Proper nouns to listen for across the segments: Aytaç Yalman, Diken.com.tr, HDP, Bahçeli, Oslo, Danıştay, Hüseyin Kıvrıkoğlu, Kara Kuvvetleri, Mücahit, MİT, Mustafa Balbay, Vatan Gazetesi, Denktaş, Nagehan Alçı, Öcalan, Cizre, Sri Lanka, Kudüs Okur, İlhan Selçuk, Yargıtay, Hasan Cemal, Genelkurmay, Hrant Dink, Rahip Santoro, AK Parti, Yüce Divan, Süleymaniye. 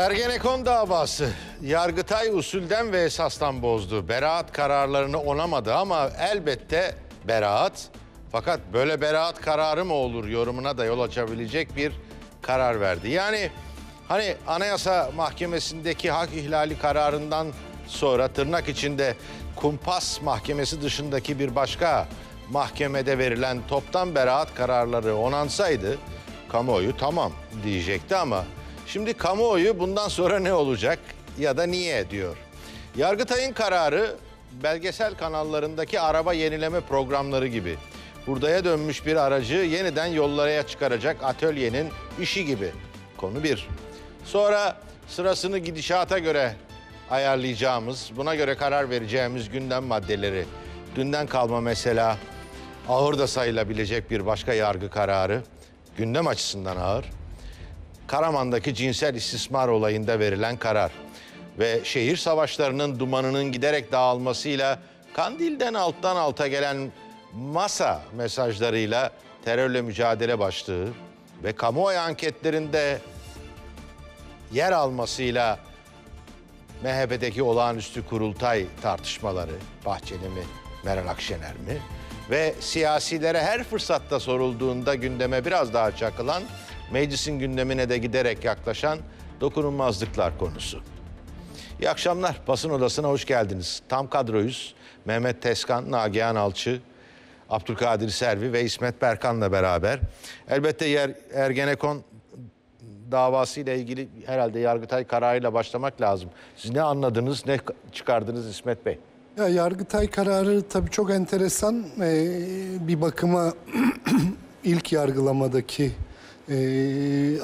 Ergenekon davası. Yargıtay usulden ve esastan bozdu. Beraat kararlarını onamadı ama elbette beraat. Fakat böyle beraat kararı mı olur yorumuna da yol açabilecek bir karar verdi. Yani hani Anayasa Mahkemesi'ndeki hak ihlali kararından sonra tırnak içinde kumpas mahkemesi dışındaki bir başka mahkemede verilen toptan beraat kararları onansaydı kamuoyu tamam diyecekti ama şimdi kamuoyu bundan sonra ne olacak ya da niye diyor. Yargıtay'ın kararı belgesel kanallarındaki araba yenileme programları gibi. Hurdaya dönmüş bir aracı yeniden yollara çıkaracak atölyenin işi gibi. Konu bir. Sonra sırasını gidişata göre ayarlayacağımız, buna göre karar vereceğimiz gündem maddeleri. Dünden kalma mesela ağır da sayılabilecek bir başka yargı kararı. Gündem açısından ağır. Karaman'daki cinsel istismar olayında verilen karar. Ve şehir savaşlarının dumanının giderek dağılmasıyla Kandil'den alttan alta gelen masa mesajlarıyla terörle mücadele başlığı ve kamuoyu anketlerinde yer almasıyla MHP'deki olağanüstü kurultay tartışmaları, Bahçeli mi, Meral Akşener mi? Ve siyasilere her fırsatta sorulduğunda gündeme biraz daha çakılan, meclisin gündemine de giderek yaklaşan dokunulmazlıklar konusu. İyi akşamlar, basın odasına hoş geldiniz. Tam kadroyuz. Mehmet Tezkan, Nagehan Alçı, Abdülkadir Servi ve İsmet Berkan'la beraber. Elbette Ergenekon davasıyla ilgili herhalde Yargıtay kararıyla başlamak lazım. Siz ne anladınız, ne çıkardınız İsmet Bey? Ya, Yargıtay kararı tabii çok enteresan. Bir bakıma ilk yargılamadaki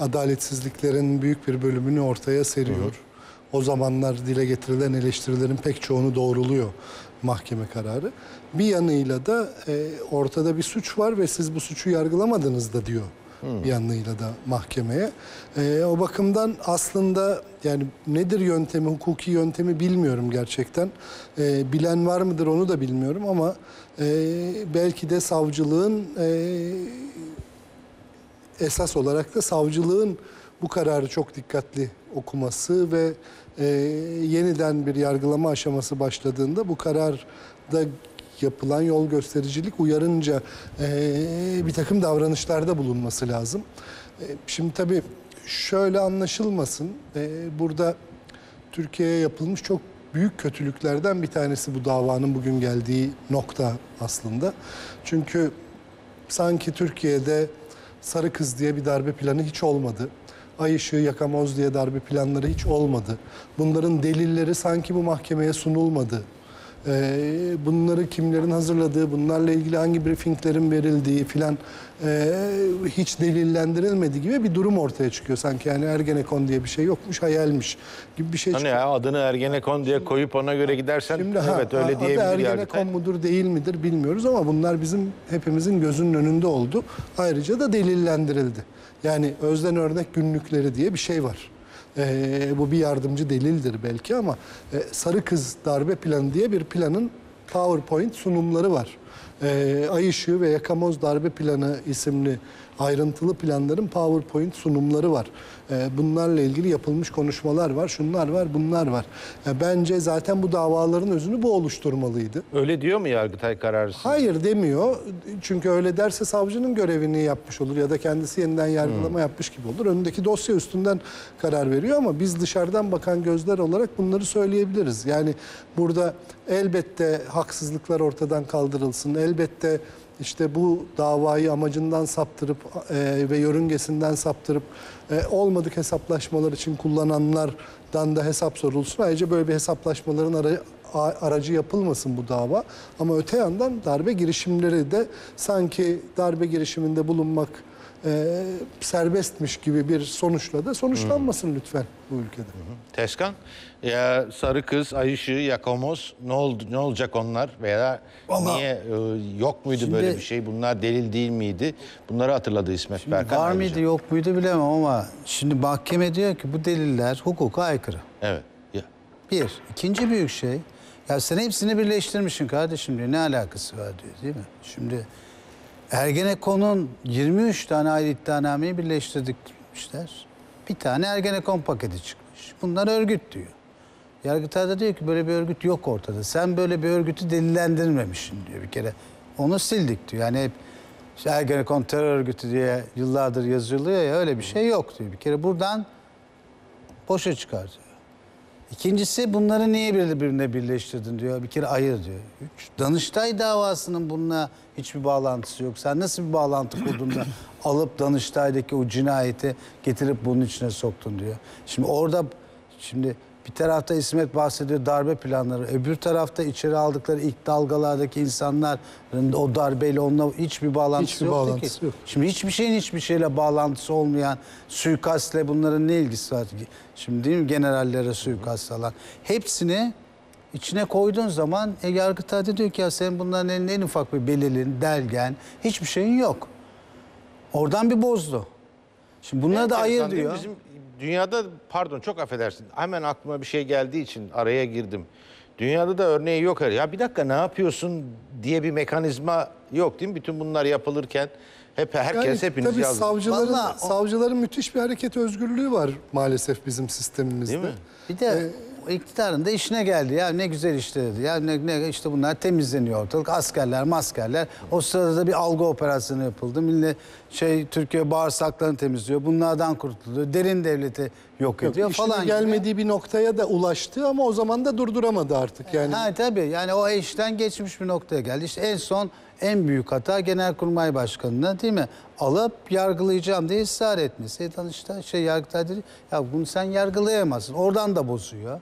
adaletsizliklerin büyük bir bölümünü ortaya seriyor. Hı-hı. O zamanlar dile getirilen eleştirilerin pek çoğunu doğruluyor mahkeme kararı. Bir yanıyla da ortada bir suç var ve siz bu suçu yargılamadınız da diyor. Hmm. Bir yanıyla da mahkemeye. O bakımdan aslında yani nedir yöntemi, hukuki yöntemi bilmiyorum gerçekten. Bilen var mıdır onu da bilmiyorum ama belki de savcılığın esas olarak da savcılığın bu kararı çok dikkatli okuması ve yeniden bir yargılama aşaması başladığında bu kararda yapılan yol göstericilik uyarınca bir takım davranışlarda bulunması lazım. Şimdi tabii şöyle anlaşılmasın. Burada Türkiye'ye yapılmış çok büyük kötülüklerden bir tanesi bu davanın bugün geldiği nokta aslında. Çünkü sanki Türkiye'de Sarı Kız diye bir darbe planı hiç olmadı. Ay Işığı, Yakamoz diye darbe planları hiç olmadı. Bunların delilleri sanki bu mahkemeye sunulmadı. Bunları kimlerin hazırladığı, bunlarla ilgili hangi briefinglerin verildiği filan hiç delillendirilmediği gibi bir durum ortaya çıkıyor. Sanki yani Ergenekon diye bir şey yokmuş, hayalmiş gibi bir şey çıkıyor. Hani ya, adını Ergenekon diye koyup ona göre gidersen şimdi, evet öyle diyebilir. Ergenekon mudur değil midir bilmiyoruz ama bunlar bizim hepimizin gözünün önünde oldu. Ayrıca da delillendirildi. Yani Özden Örnek günlükleri diye bir şey var. Bu bir yardımcı delildir belki ama Sarı Kız darbe planı diye bir planın PowerPoint sunumları var. Ay Işığı ve Yakamoz darbe planı isimli ayrıntılı planların PowerPoint sunumları var. Bunlarla ilgili yapılmış konuşmalar var, şunlar var, bunlar var. Bence zaten bu davaların özünü bu oluşturmalıydı. Öyle diyor mu Yargıtay kararı? Hayır demiyor. Çünkü öyle derse savcının görevini yapmış olur ya da kendisi yeniden yargılama yapmış gibi olur. Önündeki dosya üstünden karar veriyor ama biz dışarıdan bakan gözler olarak bunları söyleyebiliriz. Yani burada elbette haksızlıklar ortadan kaldırılsın, elbette İşte bu davayı amacından saptırıp ve yörüngesinden saptırıp olmadık hesaplaşmalar için kullananlardan da hesap sorulsun. Ayrıca böyle bir hesaplaşmaların aracı yapılmasın bu dava. Ama öte yandan darbe girişimleri de sanki darbe girişiminde bulunmak serbestmiş gibi bir sonuçla da sonuçlanmasın lütfen bu ülkede. Tezkan, ya Sarı Kız, Ay Işığı, Yakamoz ne oldu, ne olacak onlar veya vallahi, niye yok muydu şimdi, böyle bir şey? Bunlar delil değil miydi? Bunları hatırladı İsmet Berkan. Var mıydı yok muydu bilemem ama şimdi mahkeme diyor ki bu deliller hukuka aykırı. Evet. Ya. Bir. İkinci büyük şey, ya sen hepsini birleştirmişsin kardeşim diyor. Ne alakası var diyor değil mi? Şimdi Ergenekon'un 23 tane ayrı iddianameyi birleştirdikmişler. Bir tane Ergenekon paketi çıkmış. Bunlar örgüt diyor. Yargıtay'da diyor ki böyle bir örgüt yok ortada. Sen böyle bir örgütü delillendirmemişsin diyor bir kere. Onu sildik diyor. Yani hep işte Ergenekon terör örgütü diye yıllardır yazılıyor ya, öyle bir şey yok diyor. Bir kere buradan boşa çıkartıyor. İkincisi, bunları niye birbirine birleştirdin diyor. Bir kere ayır diyor. Üç, Danıştay davasının bununla hiçbir bağlantısı yok. Sen nasıl bir bağlantı kurdun da alıp Danıştay'daki o cinayeti getirip bunun içine soktun diyor. Şimdi orada şimdi bir tarafta İsmet bahsediyor darbe planları. Öbür tarafta içeri aldıkları ilk dalgalardaki insanların o darbeyle onunla hiçbir bağlantısı yok ki. Şimdi hiçbir şeyin hiçbir şeyle bağlantısı olmayan, suikastle bunların ne ilgisi var? Şimdi değil mi, generallere suikast alan. Hepsini içine koyduğun zaman Yargıtay'da diyor ki ya sen bunların elinde en ufak bir belirlin, delgen, hiçbir şeyin yok. Oradan bir bozdu. Şimdi bunları da ayır diyor. Dünyada, pardon çok affedersin, hemen aklıma bir şey geldiği için araya girdim. Dünyada da örneği yok. Ya bir dakika, ne yapıyorsun diye bir mekanizma yok değil mi? Bütün bunlar yapılırken hep herkes yani, hepiniz yazdı. Savcıların, vallahi, savcıların müthiş bir hareket özgürlüğü var maalesef bizim sistemimizde. Değil mi? Bir de iktidarın da işine geldi. Ya ne güzel işte dedi. Ya ne işte bunlar temizleniyor ortalık. Askerler, maskerler. O sırada da bir algı operasyonu yapıldı. Millet Türkiye bağırsaklarını temizliyor. Bunlardan kurtuluyor. Derin devleti yok ediyor falan. Gelmediği gibi bir noktaya da ulaştı ama o zaman da durduramadı artık yani. Ha tabii. Yani o işten geçmiş bir noktaya geldi. İşte en son en büyük hata Genelkurmay Başkanı'na değil mi? Alıp yargılayacağım diye ısrar etmesi. Danıştay Yargıtay dedi. Ya bunu sen yargılayamazsın. Oradan da bozuyor.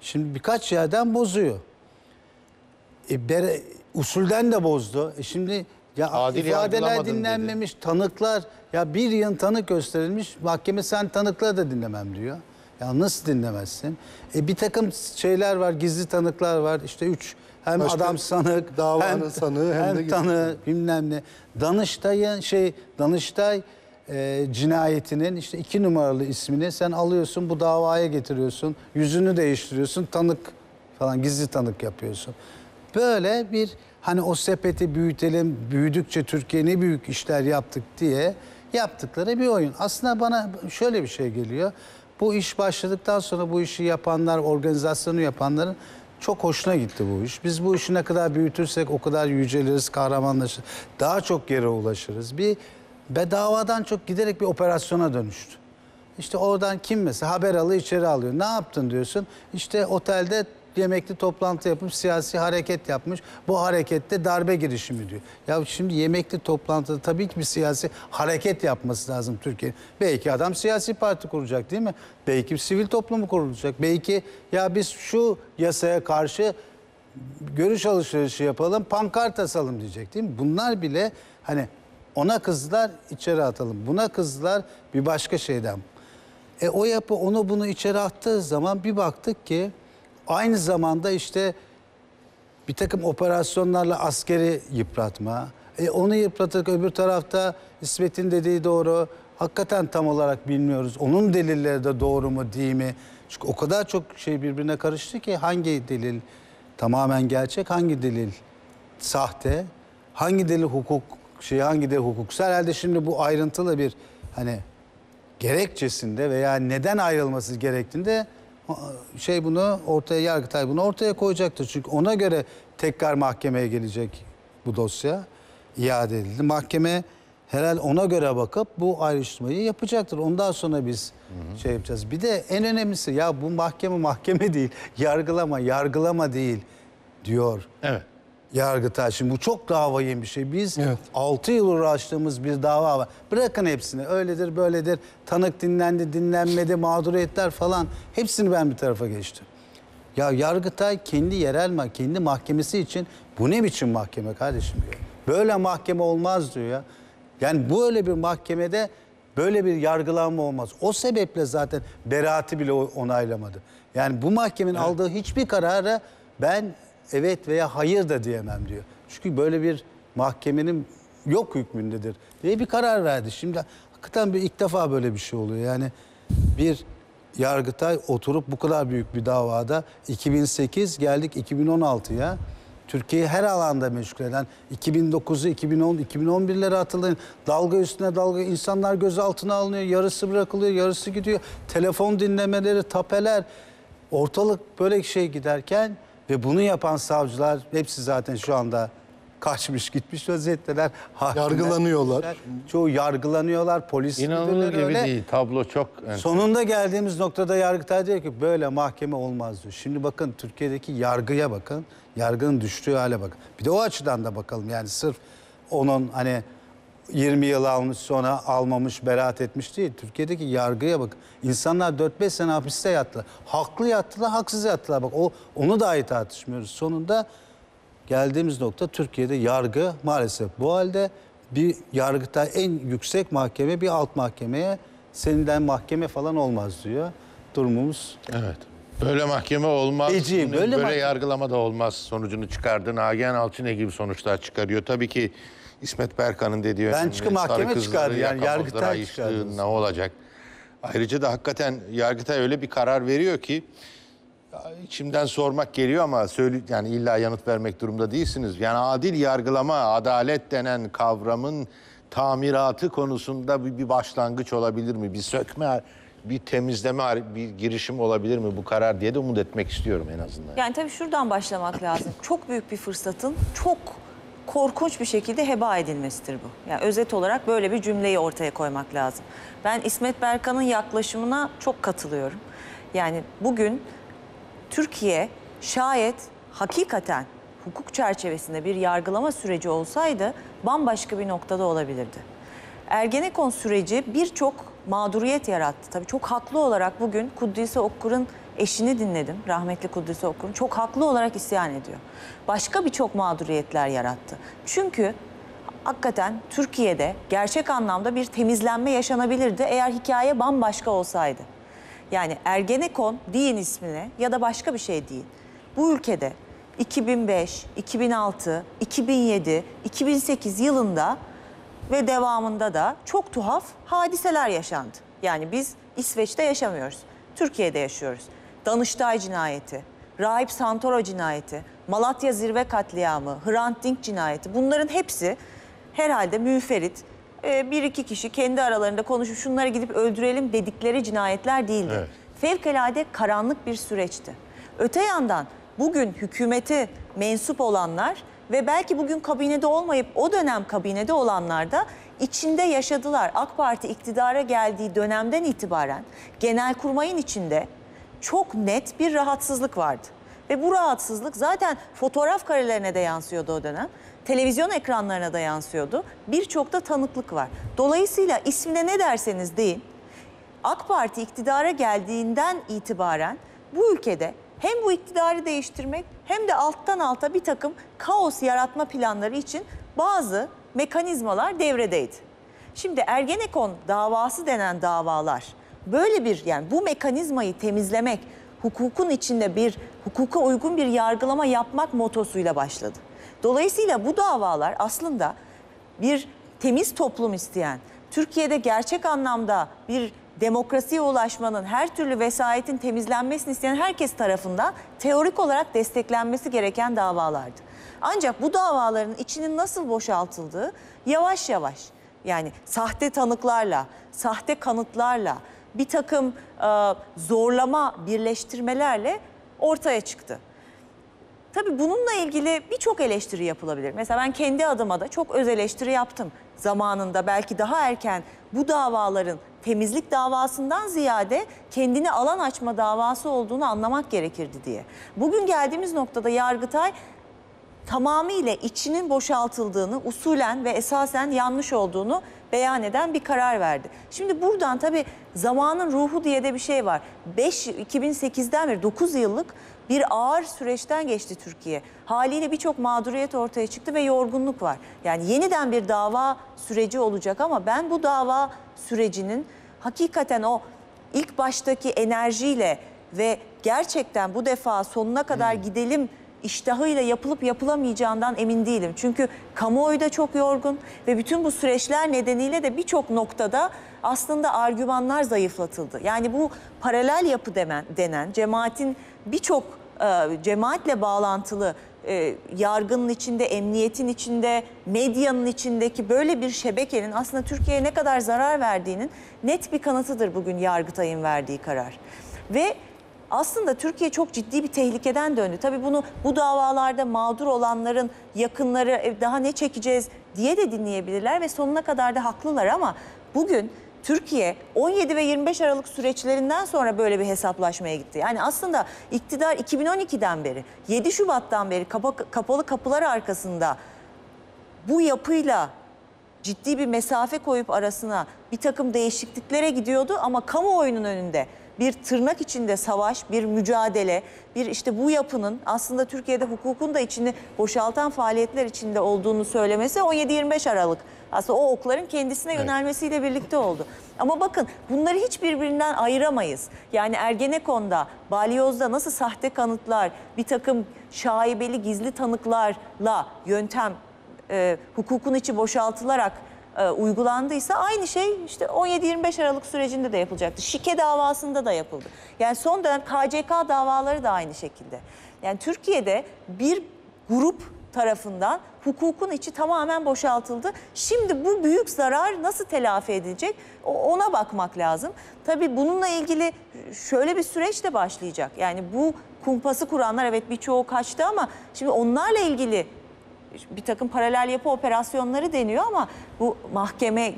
Şimdi birkaç yerden bozuyor. Usulden de bozdu. Şimdi ya adil ifadeler dinlenmemiş, dedi. Tanıklar ya bir yıl tanık gösterilmiş. Mahkeme sen tanıkları da dinlemem diyor. Ya nasıl dinlemezsin? Bir takım şeyler var, gizli tanıklar var. İşte üç. Hem başka adam sanık, davanın sanığı hem de tanığı, bilmem ne. Danıştay'ın Danıştay cinayetinin işte 2 numaralı ismini sen alıyorsun, bu davaya getiriyorsun. Yüzünü değiştiriyorsun, tanık falan, gizli tanık yapıyorsun. Böyle bir hani o sepeti büyütelim, büyüdükçe Türkiye ne büyük işler yaptık diye yaptıkları bir oyun. Aslında bana şöyle bir şey geliyor. Bu iş başladıktan sonra bu işi yapanlar, organizasyonu yapanların çok hoşuna gitti bu iş. Biz bu işi ne kadar büyütürsek o kadar yüceliriz, kahramanlaşırız. Daha çok yere ulaşırız. Bir bedavadan çok giderek bir operasyona dönüştü. İşte oradan kim mesela haber alıyor, içeri alıyor. Ne yaptın diyorsun? İşte otelde yemekli toplantı yapmış, siyasi hareket yapmış. Bu harekette darbe girişimi diyor. Ya şimdi yemekli toplantıda tabii ki bir siyasi hareket yapması lazım Türkiye'nin. Belki adam siyasi parti kuracak değil mi? Belki sivil toplumu kurulacak. Belki ya biz şu yasaya karşı görüş alışverişi yapalım, pankart asalım diyecek değil mi? Bunlar bile hani ona kızdılar, içeri atalım. Buna kızdılar, bir başka şeyden. O yapı onu bunu içeri attığı zaman bir baktık ki aynı zamanda işte bir takım operasyonlarla askeri yıpratma, onu yıpratıp öbür tarafta İsmet'in dediği doğru, hakikaten tam olarak bilmiyoruz. Onun delilleri de doğru mu değil mi? Çünkü o kadar çok şey birbirine karıştı ki hangi delil tamamen gerçek, hangi delil sahte, hangi delil hukuk, hangi delil hukuksal. Herhalde şimdi bu ayrıntılı bir hani gerekçesinde veya neden ayrılması gerektiğinde bunu ortaya, Yargıtay bunu ortaya koyacaktır. Çünkü ona göre tekrar mahkemeye gelecek bu dosya, iade edildi. Mahkeme herhalde ona göre bakıp bu ayrıştırmayı yapacaktır. Ondan sonra biz şey yapacağız. Bir de en önemlisi ya bu mahkeme değil, yargılama değil diyor. Evet. Yargıtay. Şimdi bu çok dava yiyen bir şey. Biz 6 yıl uğraştığımız bir dava var. Bırakın hepsini. Öyledir, böyledir. Tanık dinlendi, dinlenmedi, mağduriyetler falan. Hepsini ben bir tarafa geçtim. Ya Yargıtay kendi kendi mahkemesi için bu ne biçim mahkeme kardeşim diyor. Böyle mahkeme olmaz diyor ya. Yani böyle bir mahkemede böyle bir yargılanma olmaz. O sebeple zaten beraati bile onaylamadı. Yani bu mahkemenin aldığı hiçbir karara ben evet veya hayır da diyemem diyor. Çünkü böyle bir mahkemenin yok hükmündedir diye bir karar verdi. Şimdi hakikaten ilk defa böyle bir şey oluyor. Yani bir Yargıtay oturup bu kadar büyük bir davada 2008 geldik 2016'ya Türkiye'yi her alanda meşgul eden 2009'u, 2010, 2011'lere hatırlayın. Dalga üstüne dalga, insanlar gözaltına alınıyor, yarısı bırakılıyor, yarısı gidiyor. Telefon dinlemeleri, tapeler, ortalık böyle şey giderken ve bunu yapan savcılar hepsi zaten şu anda kaçmış gitmiş vaziyetteler. Yargılanıyorlar. Çoğu yargılanıyorlar, polis İnanılır gibi öyle. Değil, tablo çok... Sonunda geldiğimiz noktada Yargıtay diyor ki böyle mahkeme olmaz diyor. Şimdi bakın Türkiye'deki yargıya bakın, yargının düştüğü hale bakın. Bir de o açıdan da bakalım yani sırf onun hani 20 yıl almış sonra almamış, beraat etmiş değil. Türkiye'deki yargıya bakın. İnsanlar 4-5 sene hapiste yattılar. Haklı yattılar, haksız yattılar. Bak onu dahi tartışmıyoruz. Sonunda... Geldiğimiz nokta Türkiye'de yargı maalesef bu halde. Bir Yargıtay en yüksek mahkeme bir alt mahkemeye seninden mahkeme falan olmaz diyor durumumuz. Evet. Böyle mahkeme olmaz. Ecim, böyle yargılama da olmaz sonucunu çıkardı. Nagehan Alçı ne gibi sonuçlar çıkarıyor? Tabii ki İsmet Berkan'ın dediği ben çıkıp mahkeme çıkardı. Yani Yargıtay çıkardı. Ne olacak? Ayrıca da hakikaten Yargıtay öyle bir karar veriyor ki İçimden sormak geliyor ama yani illa yanıt vermek durumda değilsiniz. Yani adil yargılama, adalet denen kavramın tamiratı konusunda bir başlangıç olabilir mi? Bir sökme, bir temizleme, bir girişim olabilir mi bu karar diye de umut etmek istiyorum en azından. Yani tabii şuradan başlamak lazım. Çok büyük bir fırsatın çok korkunç bir şekilde heba edilmesidir bu. Yani özet olarak böyle bir cümleyi ortaya koymak lazım. Ben İsmet Berkan'ın yaklaşımına çok katılıyorum. Yani bugün... Türkiye şayet hakikaten hukuk çerçevesinde bir yargılama süreci olsaydı bambaşka bir noktada olabilirdi. Ergenekon süreci birçok mağduriyet yarattı. Tabii çok haklı olarak bugün Kudüs Okur'un eşini dinledim. Rahmetli Kudüs Okur'un çok haklı olarak isyan ediyor. Başka birçok mağduriyetler yarattı. Çünkü hakikaten Türkiye'de gerçek anlamda bir temizlenme yaşanabilirdi eğer hikaye bambaşka olsaydı. Yani Ergenekon deyin ismine ya da başka bir şey deyin. Bu ülkede 2005, 2006, 2007, 2008 yılında ve devamında da çok tuhaf hadiseler yaşandı. Yani biz İsveç'te yaşamıyoruz, Türkiye'de yaşıyoruz. Danıştay cinayeti, Rahip Santoro cinayeti, Malatya Zirve katliamı, Hrant Dink cinayeti bunların hepsi herhalde müferit. Bir iki kişi kendi aralarında konuşup şunları gidip öldürelim dedikleri cinayetler değildi. Evet. Fevkalade karanlık bir süreçti. Öte yandan bugün hükümete mensup olanlar ve belki bugün kabinede olmayıp o dönem kabinede olanlar da içinde yaşadılar. AK Parti iktidara geldiği dönemden itibaren Genelkurmay'ın içinde çok net bir rahatsızlık vardı. Ve bu rahatsızlık zaten fotoğraf karelerine de yansıyordu o dönem. Televizyon ekranlarına da yansıyordu. Birçok da tanıklık var. Dolayısıyla ismine ne derseniz deyin. AK Parti iktidara geldiğinden itibaren bu ülkede hem bu iktidarı değiştirmek hem de alttan alta bir takım kaos yaratma planları için bazı mekanizmalar devredeydi. Şimdi Ergenekon davası denen davalar böyle bir yani bu mekanizmayı temizlemek, hukukun içinde bir hukuka uygun bir yargılama yapmak motosuyla başladı. Dolayısıyla bu davalar aslında bir temiz toplum isteyen, Türkiye'de gerçek anlamda bir demokrasiye ulaşmanın, her türlü vesayetin temizlenmesini isteyen herkes tarafından teorik olarak desteklenmesi gereken davalardı. Ancak bu davaların içinin nasıl boşaltıldığı yavaş yavaş, yani sahte tanıklarla, sahte kanıtlarla, bir takım zorlama birleştirmelerle ortaya çıktı. Tabii bununla ilgili birçok eleştiri yapılabilir. Mesela ben kendi adıma da çok öz eleştiri yaptım. Zamanında belki daha erken bu davaların temizlik davasından ziyade kendine alan açma davası olduğunu anlamak gerekirdi diye. Bugün geldiğimiz noktada Yargıtay tamamıyla içinin boşaltıldığını, usulen ve esasen yanlış olduğunu beyan eden bir karar verdi. Şimdi buradan tabii zamanın ruhu diye de bir şey var. 2008'den beri 9 yıllık bir ağır süreçten geçti Türkiye. Haliyle birçok mağduriyet ortaya çıktı ve yorgunluk var. Yani yeniden bir dava süreci olacak ama ben bu dava sürecinin hakikaten o ilk baştaki enerjiyle ve gerçekten bu defa sonuna kadar gidelim iştahıyla yapılıp yapılamayacağından emin değilim. Çünkü kamuoyu da çok yorgun ve bütün bu süreçler nedeniyle de birçok noktada aslında argümanlar zayıflatıldı. Yani bu paralel yapı denen cemaatle bağlantılı yargının içinde, emniyetin içinde, medyanın içindeki böyle bir şebekenin aslında Türkiye'ye ne kadar zarar verdiğinin net bir kanıtıdır bugün Yargıtay'ın verdiği karar. Ve aslında Türkiye çok ciddi bir tehlikeden döndü. Tabii bunu, bu davalarda mağdur olanların yakınları daha ne çekeceğiz diye de dinleyebilirler ve sonuna kadar da haklılar, ama bugün Türkiye 17 ve 25 Aralık süreçlerinden sonra böyle bir hesaplaşmaya gitti. Yani aslında iktidar 2012'den beri, 7 Şubat'tan beri kapalı kapılar arkasında bu yapıyla ciddi bir mesafe koyup arasına bir takım değişikliklere gidiyordu, ama kamuoyunun önünde bir tırnak içinde savaş, bir mücadele, bir işte bu yapının aslında Türkiye'de hukukun da içini boşaltan faaliyetler içinde olduğunu söylemesi 17-25 Aralık. Aslında o okların kendisine yönelmesiyle birlikte oldu. Ama bakın, bunları hiç birbirinden ayıramayız. Yani Ergenekon'da, Balyoz'da nasıl sahte kanıtlar, bir takım şaibeli gizli tanıklarla yöntem hukukun içi boşaltılarak uygulandıysa, aynı şey işte 17-25 Aralık sürecinde de yapılacaktı. Şike davasında da yapıldı. Yani son dönem KCK davaları da aynı şekilde. Yani Türkiye'de bir grup tarafından hukukun içi tamamen boşaltıldı. Şimdi bu büyük zarar nasıl telafi edilecek? Ona bakmak lazım. Tabii bununla ilgili şöyle bir süreç de başlayacak. Yani bu kumpası kuranlar, evet birçoğu kaçtı, ama şimdi onlarla ilgili bir takım paralel yapı operasyonları deniyor, ama bu mahkeme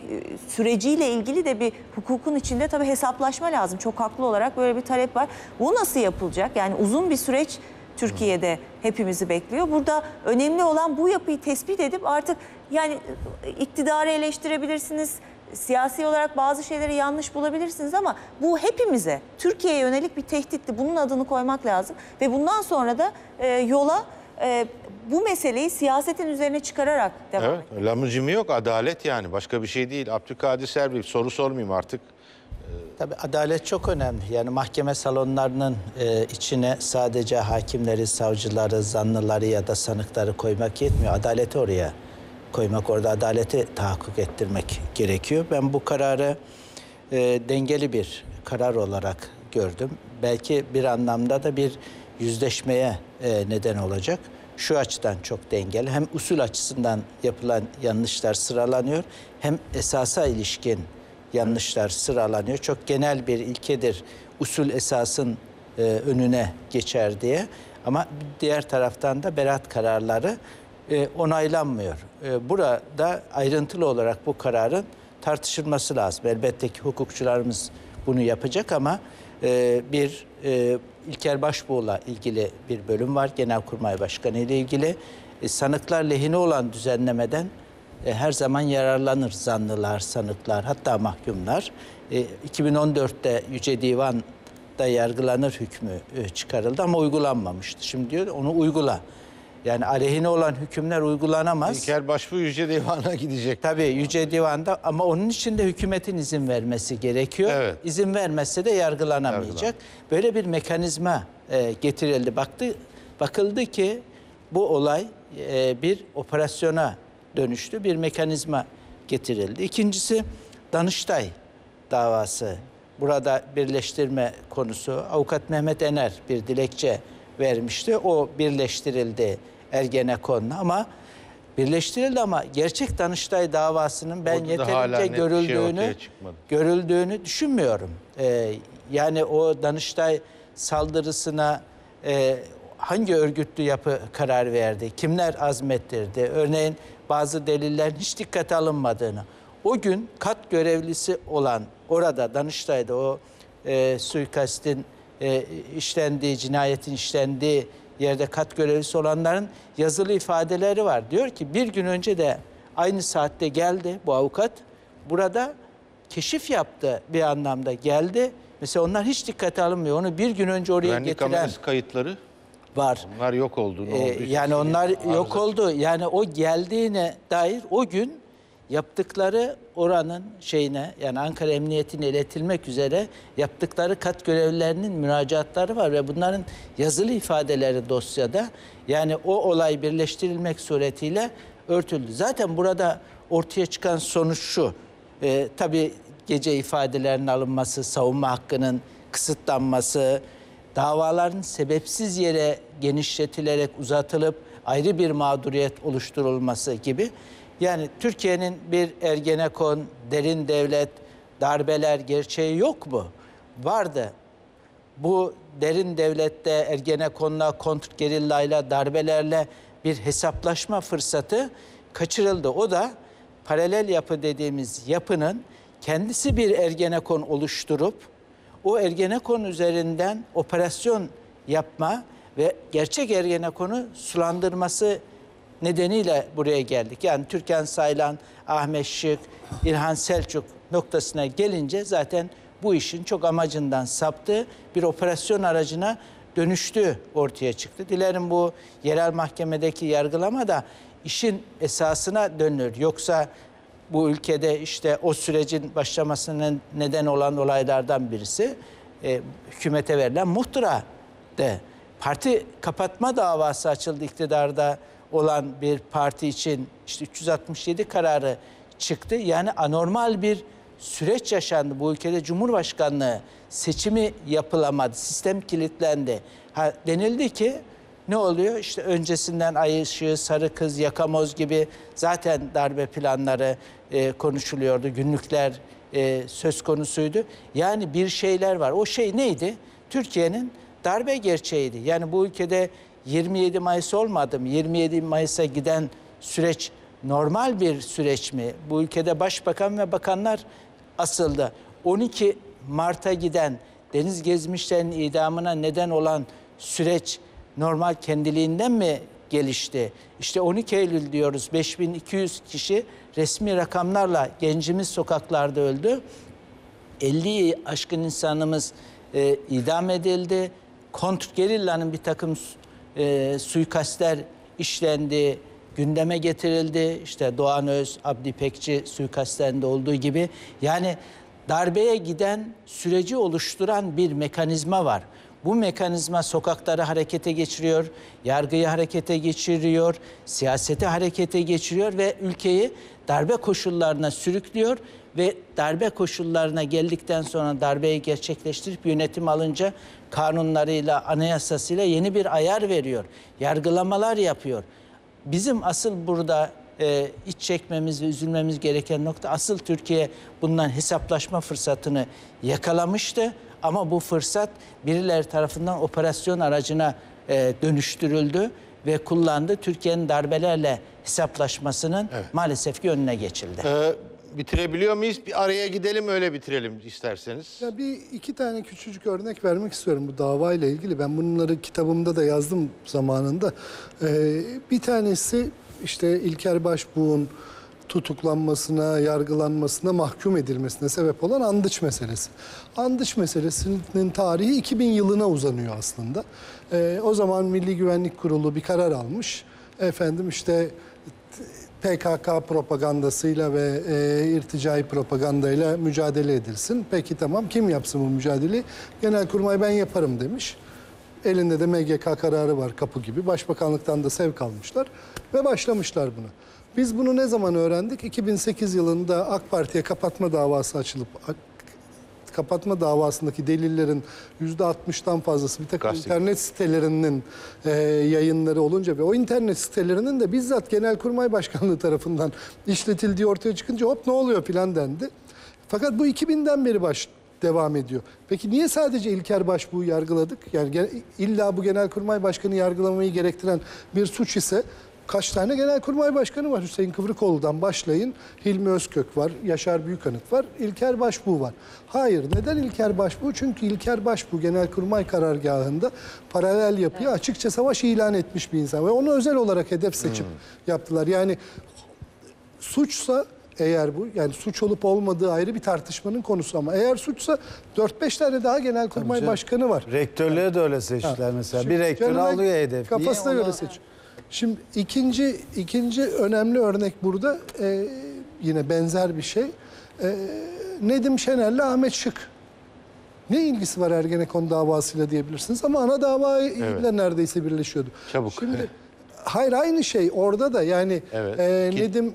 süreciyle ilgili de bir hukukun içinde tabii hesaplaşma lazım. Çok haklı olarak böyle bir talep var. Bu nasıl yapılacak? Yani uzun bir süreç Türkiye'de hepimizi bekliyor. Burada önemli olan bu yapıyı tespit edip artık, yani iktidarı eleştirebilirsiniz, siyasi olarak bazı şeyleri yanlış bulabilirsiniz, ama bu hepimize, Türkiye'ye yönelik bir tehditti. Bunun adını koymak lazım ve bundan sonra da yola bu meseleyi siyasetin üzerine çıkararak devam ediyor. Evet, lamucimi yok, adalet yani, başka bir şey değil. Abdülkadir Servi, soru sormayayım artık. Tabii adalet çok önemli. Yani mahkeme salonlarının içine sadece hakimleri, savcıları, zanlıları ya da sanıkları koymak yetmiyor. Adaleti oraya koymak, orada adaleti tahakkuk ettirmek gerekiyor. Ben bu kararı dengeli bir karar olarak gördüm. Belki bir anlamda da bir yüzleşmeye neden olacak. Şu açıdan çok dengeli. Hem usul açısından yapılan yanlışlar sıralanıyor, hem esasa ilişkin yanlışlar sıralanıyor. Çok genel bir ilkedir, usul esasın önüne geçer diye. Ama diğer taraftan da beraat kararları onaylanmıyor. Burada ayrıntılı olarak bu kararın tartışılması lazım. Elbette ki hukukçularımız bunu yapacak, ama bir İlker Başbuğ'la ilgili bir bölüm var. Genelkurmay Başkanı ile ilgili. Sanıklar lehine olan düzenlemeden her zaman yararlanır zanlılar, sanıklar, hatta mahkumlar. 2014'te Yüce Divan'da yargılanır hükmü çıkarıldı, ama uygulanmamıştı. Şimdi diyor onu uygula. Yani aleyhine olan hükümler uygulanamaz. İlker Başbuğ Yüce Divan'a gidecek. Tabii Yüce Divan'da, ama onun için de hükümetin izin vermesi gerekiyor. Evet. İzin vermezse de yargılanamayacak. Böyle bir mekanizma getirildi. Bakıldı ki bu olay bir operasyona dönüştü. Bir mekanizma getirildi. İkincisi Danıştay davası. Burada birleştirme konusu. Avukat Mehmet Ener bir dilekçe vermişti. O birleştirildi Ergenekon'la, ama birleştirildi, ama gerçek Danıştay davasının ben yeterince görüldüğünü düşünmüyorum. Yani o Danıştay saldırısına hangi örgütlü yapı karar verdi? Kimler azmettirdi? Örneğin bazı delillerin hiç dikkate alınmadığını. O gün kat görevlisi olan, orada Danıştay'da o suikastin işlendiği, cinayetin işlendiği yerde kat görevlisi olanların yazılı ifadeleri var. Diyor ki bir gün önce de aynı saatte geldi bu avukat. Burada keşif yaptı, bir anlamda geldi. Mesela onlar hiç dikkate alınmıyor. Onu bir gün önce oraya güvenlik getiren... Güvenlik kamerası kayıtları var. Onlar yok oldu. Yani onlar yok oldu. Yani o geldiğine dair o gün yaptıkları oranın şeyine, yani Ankara Emniyeti'ne iletilmek üzere yaptıkları kat görevlilerinin müracaatları var ve bunların yazılı ifadeleri dosyada. Yani o olay birleştirilmek suretiyle örtüldü. Zaten burada ortaya çıkan sonuç şu. Tabii gece ifadelerinin alınması, savunma hakkının kısıtlanması, davaların sebepsiz yere genişletilerek uzatılıp ayrı bir mağduriyet oluşturulması gibi. Yani Türkiye'nin bir Ergenekon, derin devlet, darbeler gerçeği yok mu? Vardı. Bu derin devlette Ergenekon'la, kontrgerillayla, darbelerle bir hesaplaşma fırsatı kaçırıldı. O da paralel yapı dediğimiz yapının kendisi bir Ergenekon oluşturup o Ergenekon üzerinden operasyon yapma ve gerçek Ergenekon'u sulandırması nedeniyle buraya geldik. Yani Türkan Saylan, Ahmet Şık, İlhan Selçuk noktasına gelince zaten bu işin çok amacından saptığı bir operasyon aracına dönüştüğü ortaya çıktı. Dilerim bu yerel mahkemedeki yargılama da işin esasına dönülür. Yoksa bu ülkede işte o sürecin başlamasının neden olan olaylardan birisi hükümete verilen muhtıra de. Parti kapatma davası açıldı, iktidarda olan bir parti için işte 367 kararı çıktı. Yani anormal bir süreç yaşandı. Bu ülkede Cumhurbaşkanlığı seçimi yapılamadı. Sistem kilitlendi. Denildi ki ne oluyor? İşte öncesinden Ay Işığı, Sarı Kız, Yakamoz gibi zaten darbe planları konuşuluyordu. Günlükler söz konusuydu. Yani bir şeyler var. O şey neydi? Türkiye'nin darbe gerçeğiydi. Yani bu ülkede 27 Mayıs olmadı mı? 27 Mayıs'a giden süreç normal bir süreç mi? Bu ülkede başbakan ve bakanlar asıldı. 12 Mart'a giden deniz gezmişlerin idamına neden olan süreç normal kendiliğinden mi gelişti? İşte 12 Eylül diyoruz. 5200 kişi resmi rakamlarla gencimiz sokaklarda öldü. 50'yi aşkın insanımız idam edildi. Kontrgerillanın bir takım suikastler işlendi, gündeme getirildi. İşte Doğan Öz, Abdi Pekçi suikastlerinde olduğu gibi. Yani darbeye giden süreci oluşturan bir mekanizma var. Bu mekanizma sokakları harekete geçiriyor, yargıyı harekete geçiriyor, siyaseti harekete geçiriyor ve ülkeyi darbe koşullarına sürüklüyor ve darbe koşullarına geldikten sonra darbeyi gerçekleştirip yönetim alınca kanunlarıyla, anayasasıyla yeni bir ayar veriyor. Yargılamalar yapıyor. Bizim asıl burada iç çekmemiz ve üzülmemiz gereken nokta, asıl Türkiye bundan hesaplaşma fırsatını yakalamıştı. Ama bu fırsat birileri tarafından operasyon aracına dönüştürüldü ve kullandı. Türkiye'nin darbelerle hesaplaşmasının maalesef ki önüne geçildi. Bitirebiliyor muyuz? Bir araya gidelim, öyle bitirelim isterseniz. Ya iki tane küçücük örnek vermek istiyorum bu davayla ilgili. Ben bunları kitabımda da yazdım zamanında. Bir tanesi işte İlker Başbuğ'un tutuklanmasına, yargılanmasına, mahkum edilmesine sebep olan andıç meselesi. Andıç meselesinin tarihi 2000 yılına uzanıyor aslında. O zaman Milli Güvenlik Kurulu bir karar almış. Efendim işte PKK propagandasıyla ve irticai propagandayla mücadele edilsin. Peki tamam, kim yapsın bu mücadeleyi? Genelkurmay ben yaparım demiş. Elinde de MGK kararı var kapı gibi. Başbakanlıktan da sevk almışlar ve başlamışlar buna. Biz bunu ne zaman öğrendik? 2008 yılında AK Parti'ye kapatma davası açılıp kapatma davasındaki delillerin %60'tan fazlası bir takım internet sitelerinin yayınları olunca ve o internet sitelerinin de bizzat Genelkurmay Başkanlığı tarafından işletildiği ortaya çıkınca hop ne oluyor filan dendi. Fakat bu 2000'den beri devam ediyor. Peki niye sadece İlker Başbuğ'u yargıladık? Yani illa bu Genelkurmay Başkanı yargılamayı gerektiren bir suç ise kaç tane Genelkurmay Başkanı var? Hüseyin Kıvrıkoğlu'dan başlayın. Hilmi Özkök var, Yaşar Büyükanıt var, İlker Başbuğ var. Hayır, neden İlker Başbuğ? Çünkü İlker Başbuğ Genelkurmay karargahında paralel yapıya açıkça savaş ilan etmiş bir insan. Ve onu özel olarak hedef seçip yaptılar. Yani suçsa eğer bu, yani suç olup olmadığı ayrı bir tartışmanın konusu ama eğer suçsa 4-5 tane daha Genelkurmay Başkanı var. Rektörleri de öyle seçtiler mesela. Şimdi bir rektör alıyor hedef. Kafasına göre seçiyor. Şimdi ikinci önemli örnek burada yine benzer bir şey. Nedim Şener'le Ahmet Şık. Ne ilgisi var Ergenekon davasıyla diyebilirsiniz ama ana davayla neredeyse birleşiyordu. Çabuk. Şimdi Hayır, aynı şey orada da yani evet.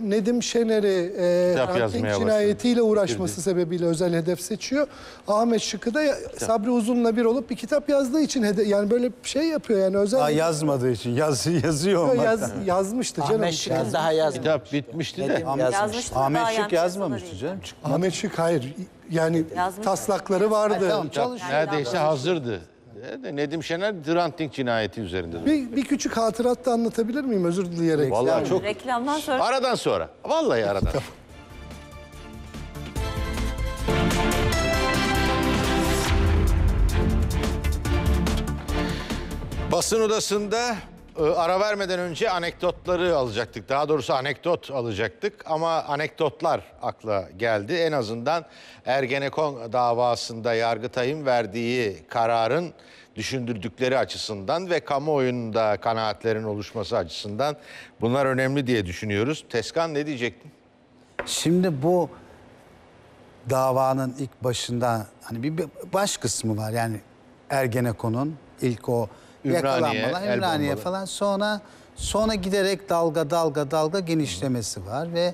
Nedim Şener'i Hrant Dink cinayetiyle uğraşması sebebiyle özel hedef seçiyor. Ahmet Şık'ı da Sabri Uzun'la bir olup bir kitap yazdığı için yani böyle bir şey yapıyor yani özel. Ha, yazmadığı için yazıyor. Yazmıştı canım. Ahmet Şık daha yazmıştı. Kitap bitmişti de. Ahmet Şık yazmamıştı canım. Ahmet Şık hayır yani taslakları vardı. Neredeyse hazırdı. Nedim Şener Hrant Dink cinayeti üzerinde. Bir küçük hatırat da anlatabilir miyim? Özür dileyerek. Vallahi çok. Reklamdan sonra. Aradan sonra. Vallahi aradan. Basın odasında ara vermeden önce anekdotları alacaktık. Daha doğrusu anekdot alacaktık ama anekdotlar akla geldi. En azından Ergenekon davasında Yargıtay'ın verdiği kararın düşündürdükleri açısından ve kamuoyunda kanaatlerin oluşması açısından bunlar önemli diye düşünüyoruz. Tezkan ne diyecektin? Şimdi bu davanın ilk başında hani bir baş kısmı var. Yani Ergenekon'un ilk o Ümraniye falan sonra giderek dalga genişlemesi var ve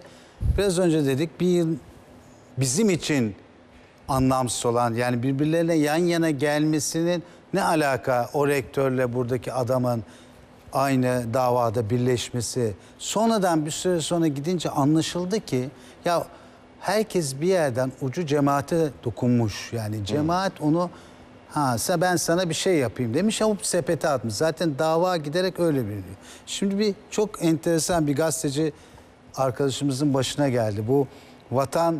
biraz önce dedik bir yıl bizim için anlamsız olan yani birbirlerine yan yana gelmesinin ne alaka o rektörle buradaki adamın aynı davada birleşmesi sonradan bir süre sonra gidince anlaşıldı ki ya herkes bir yerden ucu cemaate dokunmuş yani cemaat onu ben sana bir şey yapayım demiş. Hop sepete atmış. Zaten dava giderek öyle veriliyor. Şimdi çok enteresan bir gazeteci arkadaşımızın başına geldi. Bu Vatan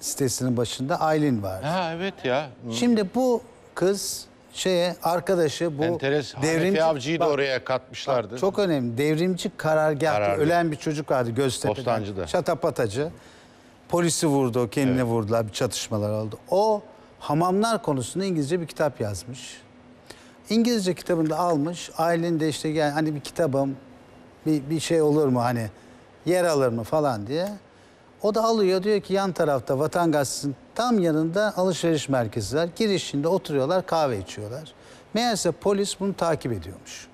sitesinin başında Aylin var. Ha evet ya. Şimdi bu kız arkadaşı bu devrimci avcıyı da oraya katmışlardı. Bak, çok önemli. Devrimci karargah ölen bir çocuk vardı Göztepe'de. Bostancı'da. Çatapatacı. Polisi vurdu, kendini vurdular. Bir çatışmalar oldu. O hamamlar konusunda İngilizce bir kitap yazmış. İngilizce kitabını da almış. Ailenin de yani hani bir kitabım, bir şey olur mu hani yer alır mı falan diye. O da alıyor diyor ki yan tarafta Vatan Gazetesi'nin tam yanında alışveriş merkezi var. Girişinde oturuyorlar kahve içiyorlar. Meğerse polis bunu takip ediyormuş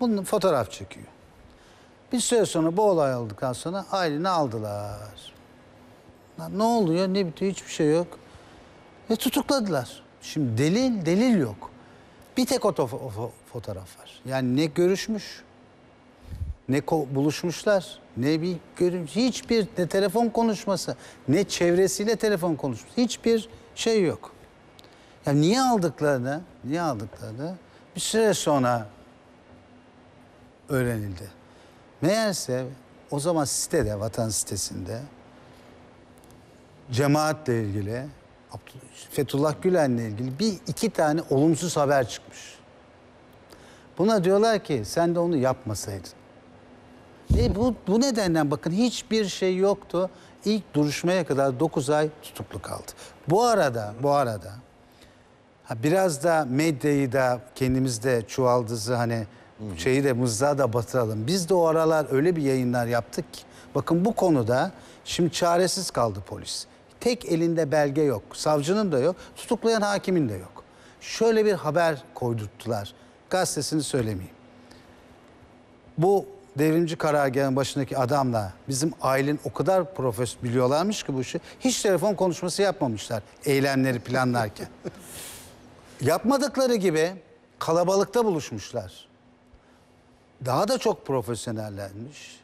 Bunun fotoğraf çekiyor. Bir süre sonra bu olay olduktan sonra aileni aldılar. Ne oluyor ne bitiyor hiçbir şey yok. Ve tutukladılar. Şimdi delil yok. Bir tek o fotoğraf var. Yani ne görüşmüş, ne buluşmuşlar, ne bir görüntü, hiçbir ne telefon konuşması, ne çevresiyle telefon konuşması, hiçbir şey yok. Yani niye aldıklarını bir süre sonra öğrenildi. Meğerse o zaman sitede, Vatan sitesinde cemaatle ilgili Fethullah Gülen'le ilgili iki tane olumsuz haber çıkmış. Buna diyorlar ki sen de onu yapmasaydın. Bu nedenden bakın hiçbir şey yoktu. İlk duruşmaya kadar 9 ay tutuklu kaldı. Bu arada biraz da medyayı da kendimizde çuvaldızı mızrağı da batıralım. Biz de o aralar öyle bir yayınlar yaptık ki. Bakın bu konuda şimdi çaresiz kaldı polis. Tek elinde belge yok. Savcının da yok. Tutuklayan hakimin de yok. Şöyle bir haber koydurttular. Gazetesini söylemeyeyim. Bu devrimci karargahın başındaki adamla bizim ailen o kadar profesyonel biliyorlarmış ki bu işi. Hiç telefon konuşması yapmamışlar. Eylemleri planlarken. Yapmadıkları gibi kalabalıkta buluşmuşlar. Daha da çok profesyonellermiş.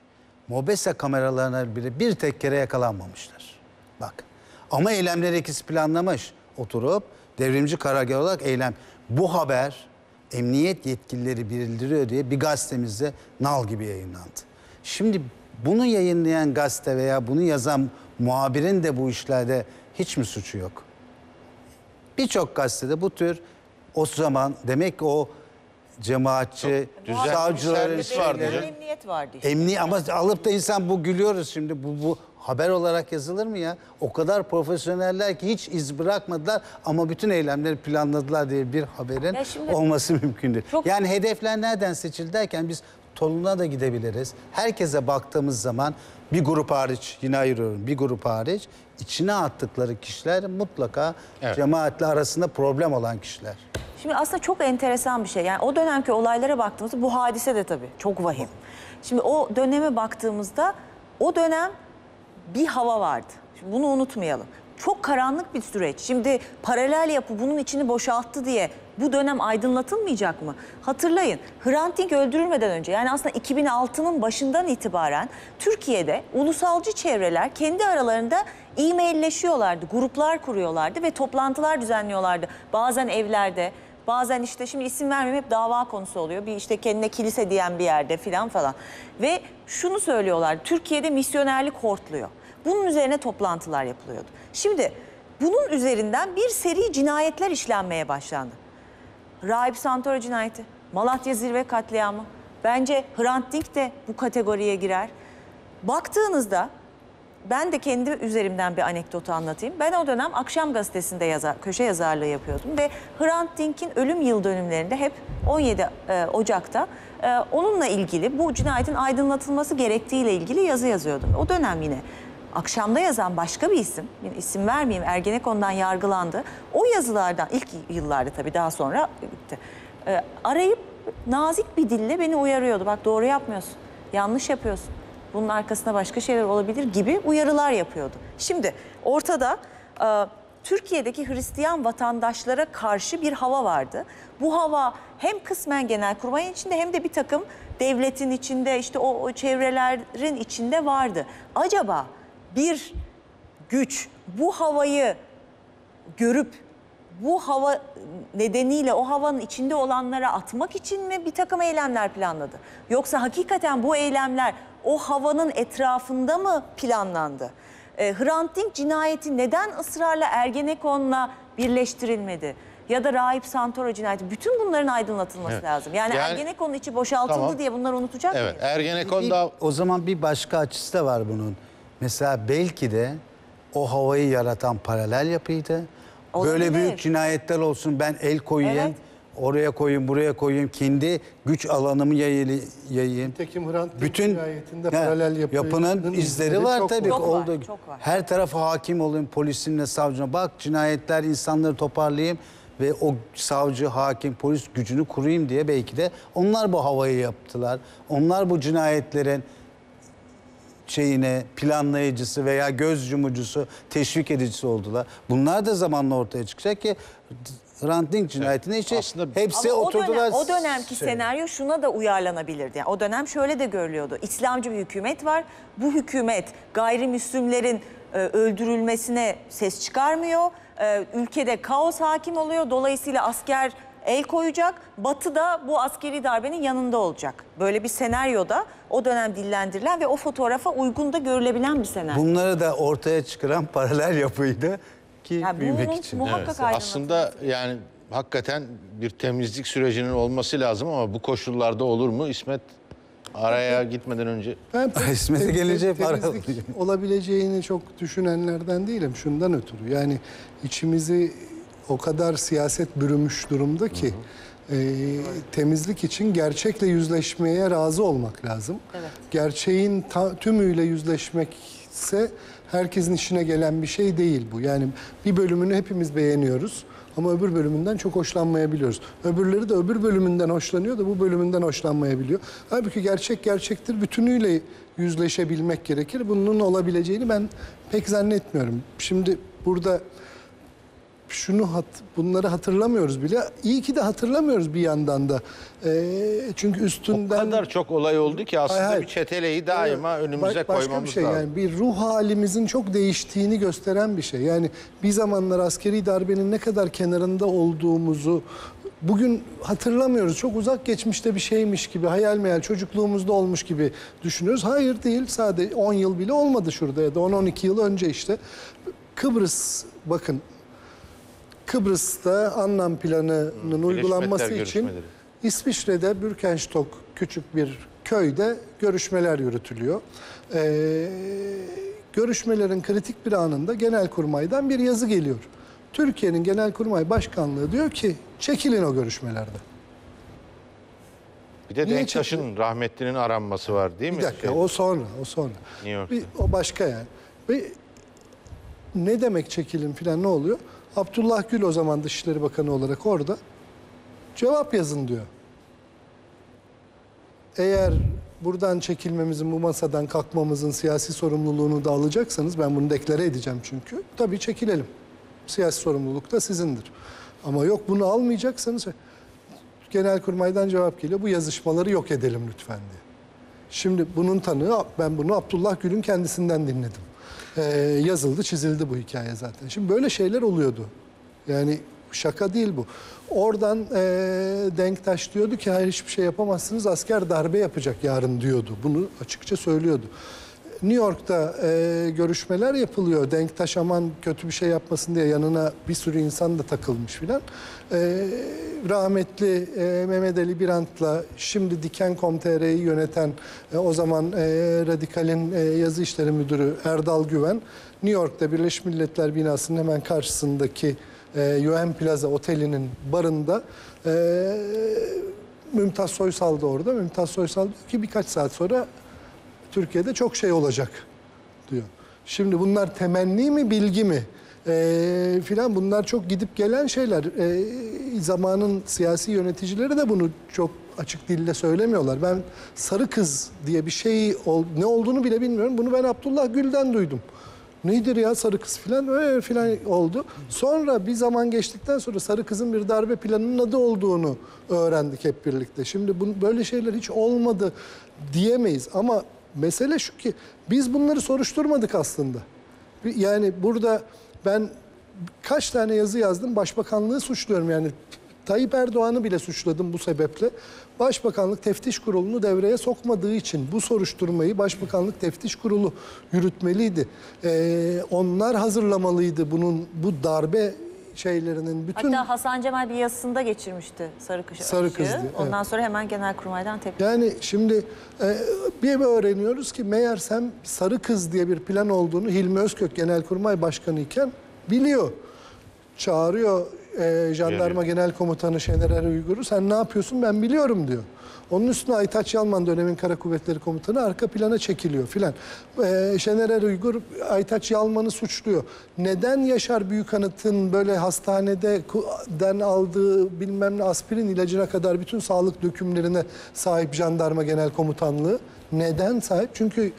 Mobese kameralarına bile bir tek kere yakalanmamışlar. Bak. Ama eylemleri ikisi planlamış. Oturup devrimci karargah olarak eylem. Bu haber emniyet yetkilileri bildiriyor diye bir gazetemizde nal gibi yayınlandı. Şimdi bunu yayınlayan gazete veya bunu yazan muhabirin de bu işlerde hiç mi suçu yok? Birçok gazetede bu tür o zaman demek ki o cemaatçi, savcıların emniyet vardı. Ama alıp da insan gülüyoruz şimdi bu haber olarak yazılır mı ya? O kadar profesyoneller ki hiç iz bırakmadılar ama bütün eylemleri planladılar diye bir haberin olması mümkün değil. Yani hedefler nereden seçildi derken biz Tolun'a da gidebiliriz. Herkese baktığımız zaman bir grup hariç, yine ayırıyorum bir grup hariç, içine attıkları kişiler mutlaka cemaatle arasında problem olan kişiler. Şimdi aslında çok enteresan bir şey. Yani o dönemki olaylara baktığımızda bu hadise de tabii çok vahim. Şimdi o döneme baktığımızda o dönem bir hava vardı. Şimdi bunu unutmayalım. Çok karanlık bir süreç. Şimdi paralel yapı bunun içini boşalttı diye bu dönem aydınlatılmayacak mı? Hatırlayın, Hrant Dink öldürülmeden önce, yani aslında 2006'nın başından itibaren Türkiye'de ulusalcı çevreler kendi aralarında e-mailleşiyorlardı, gruplar kuruyorlardı ve toplantılar düzenliyorlardı. Bazen evlerde, bazen işte şimdi isim vermeyeyim, hep dava konusu oluyor. Bir işte kendine kilise diyen bir yerde falan. Ve şunu söylüyorlar, Türkiye'de misyonerlik hortluyor. Bunun üzerine toplantılar yapılıyordu. Şimdi bunun üzerinden bir seri cinayetler işlenmeye başlandı. Rahip Santoro cinayeti, Malatya Zirve katliamı, bence Hrant Dink de bu kategoriye girer. Baktığınızda ben de kendi üzerimden bir anekdotu anlatayım. Ben o dönem Akşam Gazetesi'nde köşe yazarlığı yapıyordum ve Hrant Dink'in ölüm yıl dönümlerinde hep 17 Ocak'ta onunla ilgili, bu cinayetin aydınlatılması gerektiğiyle ilgili yazı yazıyordum. O dönem yine Akşam'da yazan başka bir isim, isim vermeyeyim, Ergenekon'dan yargılandı. O yazılardan, ilk yıllarda tabii, daha sonra gitti. Arayıp nazik bir dille beni uyarıyordu. Bak, doğru yapmıyorsun, yanlış yapıyorsun. Bunun arkasında başka şeyler olabilir gibi uyarılar yapıyordu. Şimdi ortada Türkiye'deki Hristiyan vatandaşlara karşı bir hava vardı. Bu hava hem kısmen Genelkurmay'ın içinde hem de bir takım devletin içinde, işte o çevrelerin içinde vardı. Acaba bir güç bu havayı görüp bu hava nedeniyle o havanın içinde olanlara atmak için mi bir takım eylemler planladı? Yoksa hakikaten bu eylemler o havanın etrafında mı planlandı? Hrant Dink cinayeti neden ısrarla Ergenekon'la birleştirilmedi? Ya da Rahip Santoro cinayeti. Bütün bunların aydınlatılması lazım. Yani Ergenekon'un içi boşaltıldı diye bunlar unutacak mıyız? Ergenekon'da... O zaman bir başka açısı da var bunun. Mesela belki de o havayı yaratan paralel yapıydı. Böyle büyük cinayetler olsun, ben el koyayım, oraya koyayım, buraya koyayım, kendi güç alanımı yayayım. Nitekim Hrant Dink cinayetinde paralel yapının izleri var tabii. Çok var. Her tarafa hakim olayım, polisimle, savcına. Bak, cinayetler, insanları toparlayayım ve o savcı, hakim, polis gücünü kurayım diye belki de onlar bu havayı yaptılar. Onlar bu cinayetlerin planlayıcısı veya göz yumucusu, teşvik edicisi oldular. Bunlar da zamanla ortaya çıkacak ki Hrant Dink cinayetine hepsi oturdular. O dönemki senaryo şuna da uyarlanabilirdi. Yani o dönem şöyle de görülüyordu. İslamcı bir hükümet var. Bu hükümet gayrimüslimlerin öldürülmesine ses çıkarmıyor. Ülkede kaos hakim oluyor. Dolayısıyla asker el koyacak, Batı da bu askeri darbenin yanında olacak. Böyle bir senaryoda o dönem dillendirilen ve o fotoğrafa uygun da görülebilen bir senaryo. Bunları da ortaya çıkaran paralel yapıydı ki büyümek için. Aslında yani hakikaten bir temizlik sürecinin olması lazım ama bu koşullarda olur mu? İsmet araya gitmeden önce... Ben İsmet'e gelince temizlik olabileceğini çok düşünenlerden değilim. Şundan ötürü yani içimizi... O kadar siyaset bürümüş durumda ki temizlik için gerçekle yüzleşmeye razı olmak lazım. Evet. Gerçeğin tümüyle yüzleşmekse herkesin işine gelen bir şey değil bu. Yani bir bölümünü hepimiz beğeniyoruz ama öbür bölümünden çok hoşlanmayabiliyoruz. Öbürleri de öbür bölümünden hoşlanıyor da bu bölümünden hoşlanmayabiliyor. Halbuki gerçek gerçektir, bütünüyle yüzleşebilmek gerekir. Bunun olabileceğini ben pek zannetmiyorum. Şimdi burada... bunları hatırlamıyoruz bile. İyi ki de hatırlamıyoruz bir yandan da. Çünkü üstünden... O kadar çok olay oldu ki aslında bir çeteleyi daima önümüze koymamız lazım. Yani bir ruh halimizin çok değiştiğini gösteren bir şey. Yani bir zamanlar askeri darbenin ne kadar kenarında olduğumuzu bugün hatırlamıyoruz. Çok uzak geçmişte bir şeymiş gibi, hayal meyal, çocukluğumuzda olmuş gibi düşünüyoruz. Hayır, değil. Sadece 10 yıl bile olmadı şurada, ya da 10-12 yıl önce işte. Kıbrıs, bakın. Kıbrıs'ta Annan Planı'nın uygulanması için İsviçre'de Bürkenstock küçük bir köyde görüşmeler yürütülüyor. Görüşmelerin kritik bir anında Genelkurmay'dan bir yazı geliyor. Türkiye'nin Genelkurmay Başkanlığı diyor ki çekilin o görüşmelerden. Bir de Denktaş'ın, rahmetlinin aranması var değil mi? Bir dakika, o sonra. O başka yani. Ve ne demek çekilin falan, ne oluyor? Abdullah Gül o zaman Dışişleri Bakanı olarak orada. cevap yazın diyor. Eğer buradan çekilmemizin, bu masadan kalkmamızın siyasi sorumluluğunu da alacaksanız, ben bunu deklare edeceğim çünkü, tabii çekilelim. Siyasi sorumluluk da sizindir. Ama yok, bunu almayacaksanız Genelkurmay'dan cevap geliyor, bu yazışmaları yok edelim lütfen diye. Şimdi bunun tanığı, ben bunu Abdullah Gül'ün kendisinden dinledim. Yazıldı, çizildi bu hikaye zaten. Şimdi böyle şeyler oluyordu. Yani şaka değil bu. Oradan Denktaş diyordu ki hayır hiçbir şey yapamazsınız, asker darbe yapacak yarın diyordu. Bunu açıkça söylüyordu. New York'ta görüşmeler yapılıyor. Denktaş aman kötü bir şey yapmasın diye yanına bir sürü insan da takılmış filan. Rahmetli Mehmet Ali Birant'la şimdi Diken.com.tr'yi yöneten o zaman Radikal'in yazı işleri müdürü Erdal Güven, New York'ta Birleşmiş Milletler binasının hemen karşısındaki UN Plaza otelinin barında Mümtaz Soysal da orada. Mümtaz Soysal diyor ki birkaç saat sonra Türkiye'de çok şey olacak diyor. Şimdi bunlar temenni mi, bilgi mi filan, bunlar çok gidip gelen şeyler. Zamanın siyasi yöneticileri de bunu çok açık dille söylemiyorlar. Ben sarı kız diye bir şey ne olduğunu bile bilmiyorum. Bunu ben Abdullah Gül'den duydum. Nedir ya sarı kız filan öyle filan oldu. Sonra bir zaman geçtikten sonra sarı kızın bir darbe planının adı olduğunu öğrendik hep birlikte. Şimdi böyle şeyler hiç olmadı diyemeyiz ama mesele şu ki biz bunları soruşturmadık aslında. Yani burada ben kaç tane yazı yazdım, Başbakanlığı suçluyorum yani. Tayyip Erdoğan'ı bile suçladım bu sebeple. Başbakanlık Teftiş Kurulu'nu devreye sokmadığı için bu soruşturmayı Başbakanlık Teftiş Kurulu yürütmeliydi. Onlar hazırlamalıydı bunun, bu darbe şeylerinin bütün... Hatta Hasan Cemal bir yazısında geçirmişti Sarı Kız diye. Ondan sonra hemen Genelkurmay'dan tepki. Yani şimdi bir öğreniyoruz ki meğersem Sarı Kız diye bir plan olduğunu Hilmi Özkök Genelkurmay Başkanı iken biliyor. Çağırıyor Jandarma Genel Komutanı Şener Er Uygur'u, sen ne yapıyorsun ben biliyorum diyor. Onun üstüne Aytaç Yalman dönemin Kara Kuvvetleri Komutanı arka plana çekiliyor filan. Şener Er Uygur Aytaç Yalman'ı suçluyor. Neden Yaşar Büyükanıt'ın böyle hastaneden aldığı bilmem ne aspirin ilacına kadar bütün sağlık dökümlerine sahip Jandarma Genel Komutanlığı? Neden sahip? Çünkü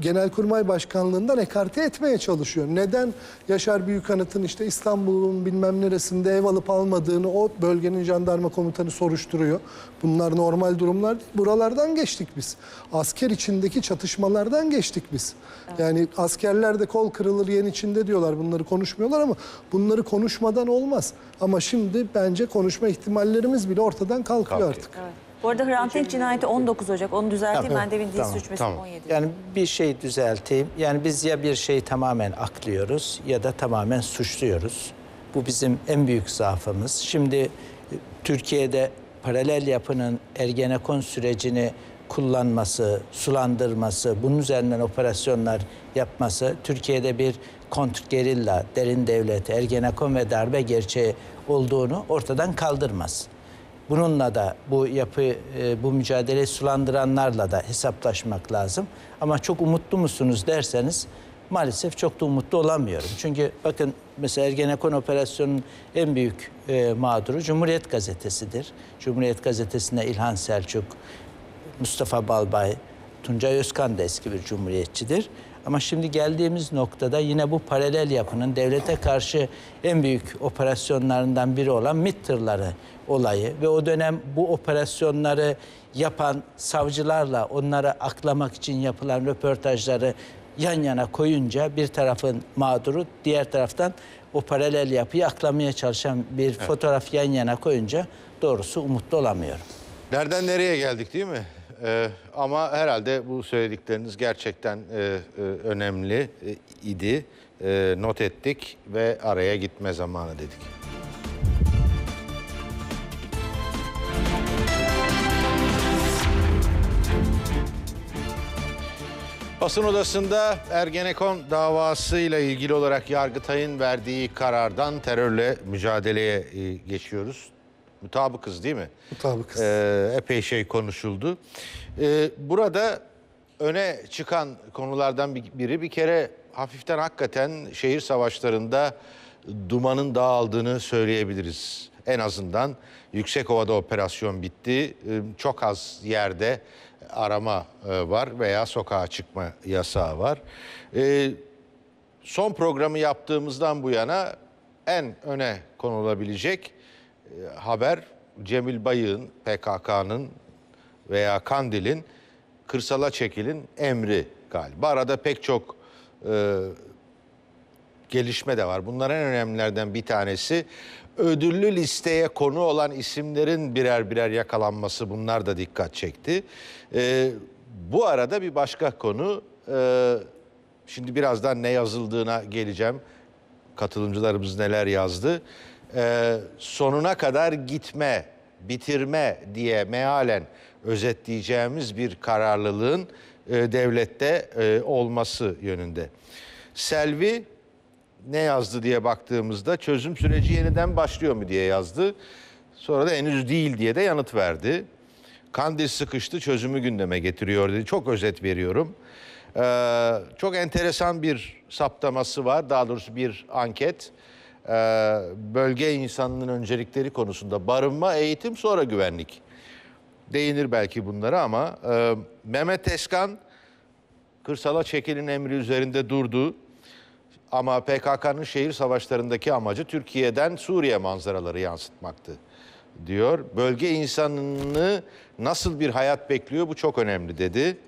Genelkurmay Başkanlığından ekarte etmeye çalışıyor. Neden Yaşar Büyükanıt'ın işte İstanbul'un bilmem neresinde ev alıp almadığını o bölgenin jandarma komutanı soruşturuyor. Bunlar normal durumlar değil. Buralardan geçtik biz. Asker içindeki çatışmalardan geçtik biz. Evet. Yani askerler de kol kırılır yen içinde diyorlar, bunları konuşmuyorlar ama bunları konuşmadan olmaz. Ama şimdi bence konuşma ihtimallerimiz bile ortadan kalkıyor artık. Evet. Bu arada Hrant Dink cinayeti 19 Ocak. Onu düzelteyim. Tamam, ben de bildiğiniz suç meselesi 17. Yani bir şey düzelteyim. Yani biz ya bir şeyi tamamen aklıyoruz ya da tamamen suçluyoruz. Bu bizim en büyük zaafımız. Şimdi Türkiye'de paralel yapının Ergenekon sürecini kullanması, sulandırması, bunun üzerinden operasyonlar yapması, Türkiye'de bir kontrgerilla, derin devlet, Ergenekon ve darbe gerçeği olduğunu ortadan kaldırmaz. Bununla da bu mücadeleyi sulandıranlarla da hesaplaşmak lazım. Ama çok umutlu musunuz derseniz maalesef çok da umutlu olamıyorum. Çünkü bakın mesela Ergenekon operasyonunun en büyük mağduru Cumhuriyet Gazetesi'dir. Cumhuriyet Gazetesi'nde İlhan Selçuk, Mustafa Balbay, Tuncay Özkan da eski bir cumhuriyetçidir. Ama şimdi geldiğimiz noktada yine bu paralel yapının devlete karşı en büyük operasyonlarından biri olan MİT tırları olayı ve o dönem bu operasyonları yapan savcılarla onları aklamak için yapılan röportajları yan yana koyunca bir tarafın mağduru, diğer taraftan o paralel yapıyı aklamaya çalışan bir fotoğraf yan yana koyunca doğrusu umutlu olamıyorum. Nereden nereye geldik değil mi? Ama herhalde bu söyledikleriniz gerçekten önemli idi. Not ettik ve araya gitme zamanı dedik. Basın odasında Ergenekon davasıyla ilgili olarak Yargıtay'ın verdiği karardan terörle mücadeleye geçiyoruz. Mutabıkız değil mi? Mutabıkız. Epey şey konuşuldu. Burada öne çıkan konulardan biri bir kere hafiften hakikaten şehir savaşlarında dumanın dağıldığını söyleyebiliriz. En azından Yüksekova'da operasyon bitti. Çok az yerde arama var veya sokağa çıkma yasağı var. Son programı yaptığımızdan bu yana en öne konulabilecek haber Cemil Bayık'ın, PKK'nın veya Kandil'in kırsala çekilin emri galiba. Arada pek çok gelişme de var. Bunların en önemlilerden bir tanesi ödüllü listeye konu olan isimlerin birer birer yakalanması. Bunlar da dikkat çekti. Bu arada bir başka konu. Şimdi birazdan ne yazıldığına geleceğim. Katılımcılarımız neler yazdı. Sonuna kadar gitme, bitirme diye mealen özetleyeceğimiz bir kararlılığın devlette olması yönünde. Selvi ne yazdı diye baktığımızda çözüm süreci yeniden başlıyor mu diye yazdı. Sonra da henüz değil diye de yanıt verdi. Kandil sıkıştı, çözümü gündeme getiriyor dedi. Çok özet veriyorum. Çok enteresan bir saptaması var. Daha doğrusu bir anket. Bölge insanının öncelikleri konusunda barınma, eğitim, sonra güvenlik. Değinir belki bunlara ama Mehmet Tezkan kırsala çekilin emri üzerinde durdu. Ama PKK'nın şehir savaşlarındaki amacı Türkiye'den Suriye manzaraları yansıtmaktı diyor. Bölge insanını nasıl bir hayat bekliyor, bu çok önemli dedi.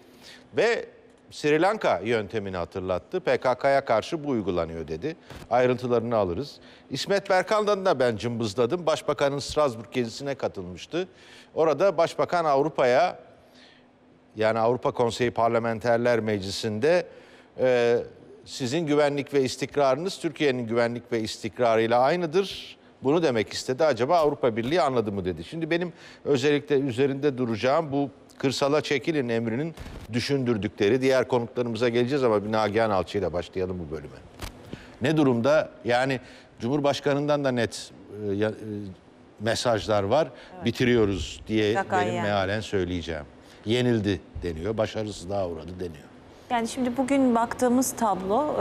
Ve Sri Lanka yöntemini hatırlattı. PKK'ya karşı bu uygulanıyor dedi. Ayrıntılarını alırız. İsmet Berkan'dan da ben cımbızladım. Başbakanın Strasbourg gezisine katılmıştı. Orada Başbakan Avrupa'ya, yani Avrupa Konseyi Parlamenterler Meclisi'nde sizin güvenlik ve istikrarınız Türkiye'nin güvenlik ve istikrarıyla aynıdır. Bunu demek istedi. Acaba Avrupa Birliği anladı mı dedi. Şimdi benim özellikle üzerinde duracağım bu kırsala çekilin emrinin düşündürdükleri. Diğer konuklarımıza geleceğiz ama bir Nagehan Alçı ile başlayalım bu bölüme. Ne durumda? Yani Cumhurbaşkanı'ndan da net mesajlar var. Evet. Bitiriyoruz diye benim mealen söyleyeceğim. Yenildi deniyor, başarısızlığa uğradı deniyor. Yani şimdi bugün baktığımız tablo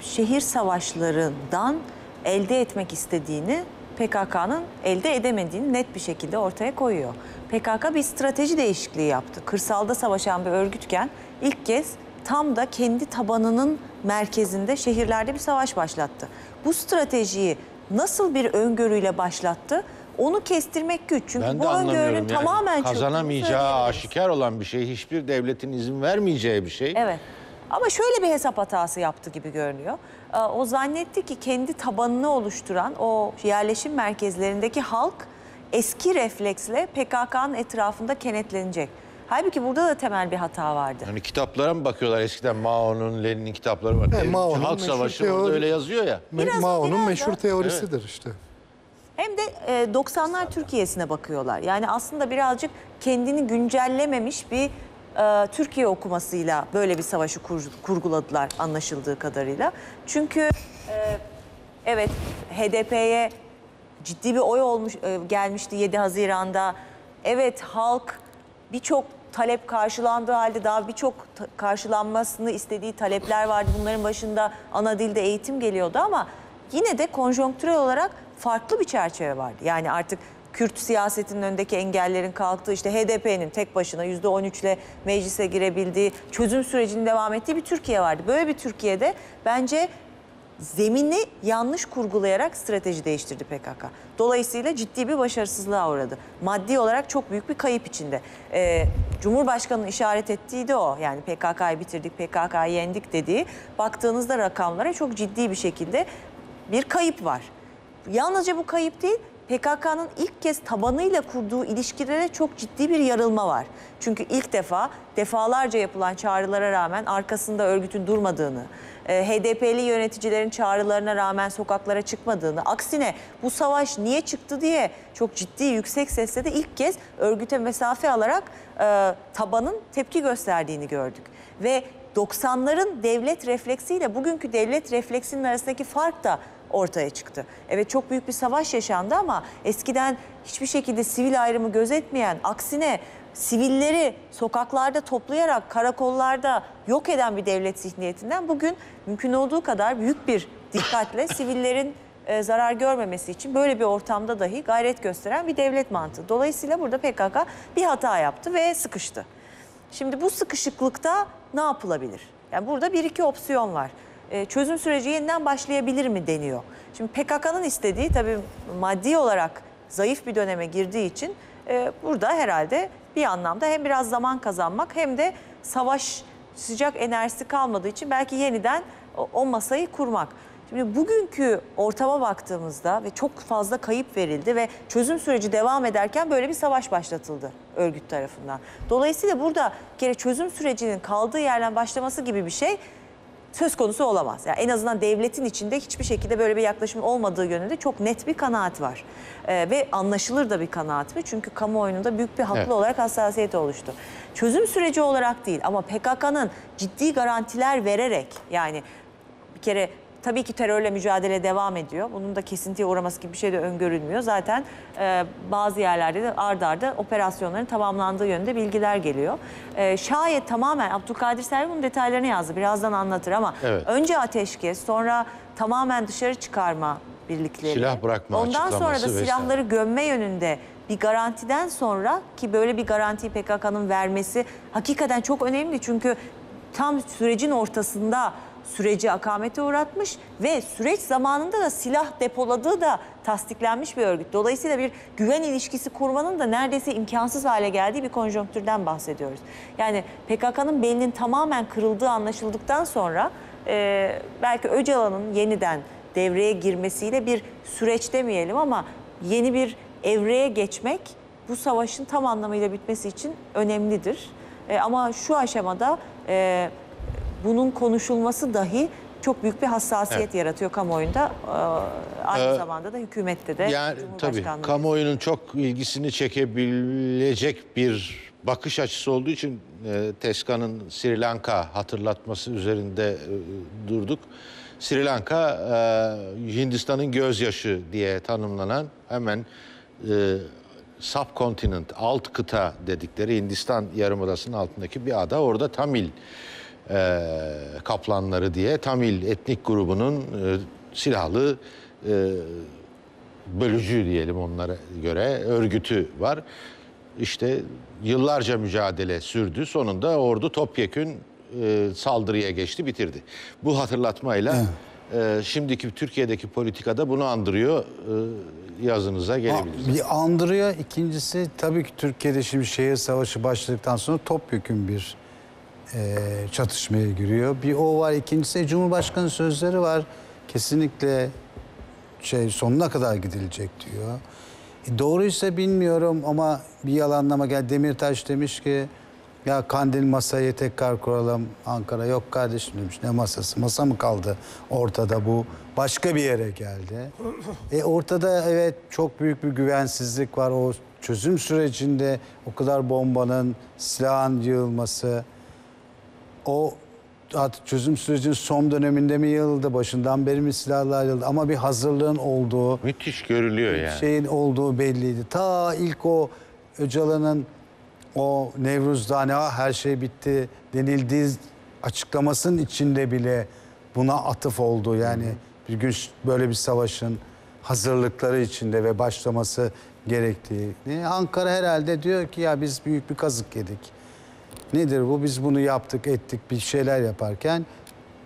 şehir savaşlarından elde etmek istediğini PKK'nın elde edemediğini net bir şekilde ortaya koyuyor. PKK bir strateji değişikliği yaptı. Kırsalda savaşan bir örgütken ilk kez tam da kendi tabanının merkezinde şehirlerde bir savaş başlattı. Bu stratejiyi nasıl bir öngörüyle başlattı? Onu kestirmek güç. Çünkü ben de bu öngörünün yani tamamen kazanamayacağı aşikar olan bir şey, hiçbir devletin izin vermeyeceği bir şey. Evet. Ama şöyle bir hesap hatası yaptı gibi görünüyor. O zannetti ki kendi tabanını oluşturan o yerleşim merkezlerindeki halk eski refleksle PKK'nın etrafında kenetlenecek. Halbuki burada da temel bir hata vardı. Hani kitaplara mı bakıyorlar? Eskiden Mao'nun, Lenin'in kitapları var. Mao'nun halk savaşı orada öyle yazıyor ya. Mao'nun meşhur teorisidir evet. İşte. Hem de 90'lar Türkiye'sine bakıyorlar. Yani aslında birazcık kendini güncellememiş bir Türkiye okumasıyla böyle bir savaşı kurguladılar anlaşıldığı kadarıyla. Çünkü evet HDP'ye ciddi bir oy olmuş gelmişti 7 Haziran'da. Evet halk birçok talep karşılandığı halde daha birçok karşılanmasını istediği talepler vardı. Bunların başında ana dilde eğitim geliyordu ama yine de konjonktürel olarak farklı bir çerçeve vardı. Yani artık Kürt siyasetinin önündeki engellerin kalktığı, işte HDP'nin tek başına %13'le meclise girebildiği, çözüm sürecinin devam ettiği bir Türkiye vardı. Böyle bir Türkiye'de bence zemini yanlış kurgulayarak strateji değiştirdi PKK. Dolayısıyla ciddi bir başarısızlığa uğradı. Maddi olarak çok büyük bir kayıp içinde. Cumhurbaşkanı'nın işaret ettiği de o. Yani PKK'yı bitirdik, PKK'yı yendik dediği. Baktığınızda rakamlara çok ciddi bir şekilde bir kayıp var. Yalnızca bu kayıp değil, PKK'nın ilk kez tabanıyla kurduğu ilişkilere çok ciddi bir yarılma var. Çünkü ilk defalarca yapılan çağrılara rağmen arkasında örgütün durmadığını, HDP'li yöneticilerin çağrılarına rağmen sokaklara çıkmadığını, aksine bu savaş niye çıktı diye çok ciddi yüksek sesle de ilk kez örgüte mesafe alarak tabanın tepki gösterdiğini gördük. Ve 90'ların devlet refleksiyle bugünkü devlet refleksinin arasındaki fark da ortaya çıktı. Evet çok büyük bir savaş yaşandı ama eskiden hiçbir şekilde sivil ayrımı gözetmeyen, aksine sivilleri sokaklarda toplayarak karakollarda yok eden bir devlet zihniyetinden bugün mümkün olduğu kadar büyük bir dikkatle sivillerin zarar görmemesi için böyle bir ortamda dahi gayret gösteren bir devlet mantığı. Dolayısıyla burada PKK bir hata yaptı ve sıkıştı. Şimdi bu sıkışıklıkta ne yapılabilir? Yani burada bir iki opsiyon var. Çözüm süreci yeniden başlayabilir mi deniyor. Şimdi PKK'nın istediği tabii maddi olarak zayıf bir döneme girdiği için burada herhalde bir anlamda hem biraz zaman kazanmak hem de savaş sıcak enerjisi kalmadığı için belki yeniden o masayı kurmak. Şimdi bugünkü ortama baktığımızda ve çok fazla kayıp verildi ve çözüm süreci devam ederken böyle bir savaş başlatıldı örgüt tarafından. Dolayısıyla burada bir kere çözüm sürecinin kaldığı yerden başlaması gibi bir şey söz konusu olamaz. Yani en azından devletin içinde hiçbir şekilde böyle bir yaklaşım olmadığı yönünde çok net bir kanaat var. Ve anlaşılır da bir kanaat mı? Çünkü kamuoyunda büyük bir haklı olarak hassasiyet oluştu. Çözüm süreci olarak değil ama PKK'nın ciddi garantiler vererek, yani bir kere tabii ki terörle mücadele devam ediyor. Bunun da kesintiye uğraması gibi bir şey de öngörülmüyor. Zaten bazı yerlerde de ard arda operasyonların tamamlandığı yönde bilgiler geliyor. Şayet tamamen, Abdülkadir Servi bunun detaylarını yazdı. Birazdan anlatır ama önce ateşkes, sonra tamamen dışarı çıkarma birlikleri. Silah bırakma açıklaması. Ondan sonra da silahları gömme yönünde bir garantiden sonra, ki böyle bir garantiyi PKK'nın vermesi hakikaten çok önemli. Çünkü tam sürecin ortasında süreci akamete uğratmış ve süreç zamanında da silah depoladığı da tasdiklenmiş bir örgüt. Dolayısıyla bir güven ilişkisi kurmanın da neredeyse imkansız hale geldiği bir konjonktürden bahsediyoruz. Yani PKK'nın belinin tamamen kırıldığı anlaşıldıktan sonra belki Öcalan'ın yeniden devreye girmesiyle bir süreç demeyelim ama yeni bir evreye geçmek bu savaşın tam anlamıyla bitmesi için önemlidir. Ama şu aşamada bunun konuşulması dahi çok büyük bir hassasiyet yaratıyor kamuoyunda. Aynı zamanda da hükümette de. Yani tabii kamuoyunun çok ilgisini çekebilecek bir bakış açısı olduğu için Tezkan'ın Sri Lanka hatırlatması üzerinde durduk. Sri Lanka Hindistan'ın gözyaşı diye tanımlanan hemen subcontinent, alt kıta dedikleri Hindistan yarımadasının altındaki bir ada. Orada Tamil kaplanları diye Tamil etnik grubunun silahlı bölücü diyelim onlara göre örgütü var. İşte yıllarca mücadele sürdü. Sonunda ordu topyekün saldırıya geçti, bitirdi. Bu hatırlatmayla şimdiki Türkiye'deki politikada bunu andırıyor. Yazınıza gelebilir. Bir andırıyor. İkincisi tabii ki Türkiye'de şimdi şehir savaşı başladıktan sonra topyekün bir çatışmaya giriyor. Bir o var. İkincisi Cumhurbaşkanı sözleri var. Kesinlikle sonuna kadar gidilecek diyor. Doğruysa bilmiyorum ama bir yalanlama geldi. Demirtaş demiş ki ya Kandil masayı tekrar kuralım Ankara. Yok kardeşim demiş. Ne masası? Masa mı kaldı ortada bu? Başka bir yere geldi. Ortada evet çok büyük bir güvensizlik var. O çözüm sürecinde o kadar bombanın, silahın yığılması. O çözüm sürecinin son döneminde mi yığıldı, başından beri mi silahlar yığıldı? Ama bir hazırlığın olduğu, müthiş görülüyor yani. Şeyin olduğu belliydi. Ta ilk o Öcalan'ın o Nevruz'da hani her şey bitti denildiği açıklamasının içinde bile buna atıf oldu. Yani bir gün böyle bir savaşın hazırlıkları içinde ve başlaması gerektiği. Ankara herhalde diyor ki ya biz büyük bir kazık yedik. Nedir bu? Biz bunu yaptık, ettik, bir şeyler yaparken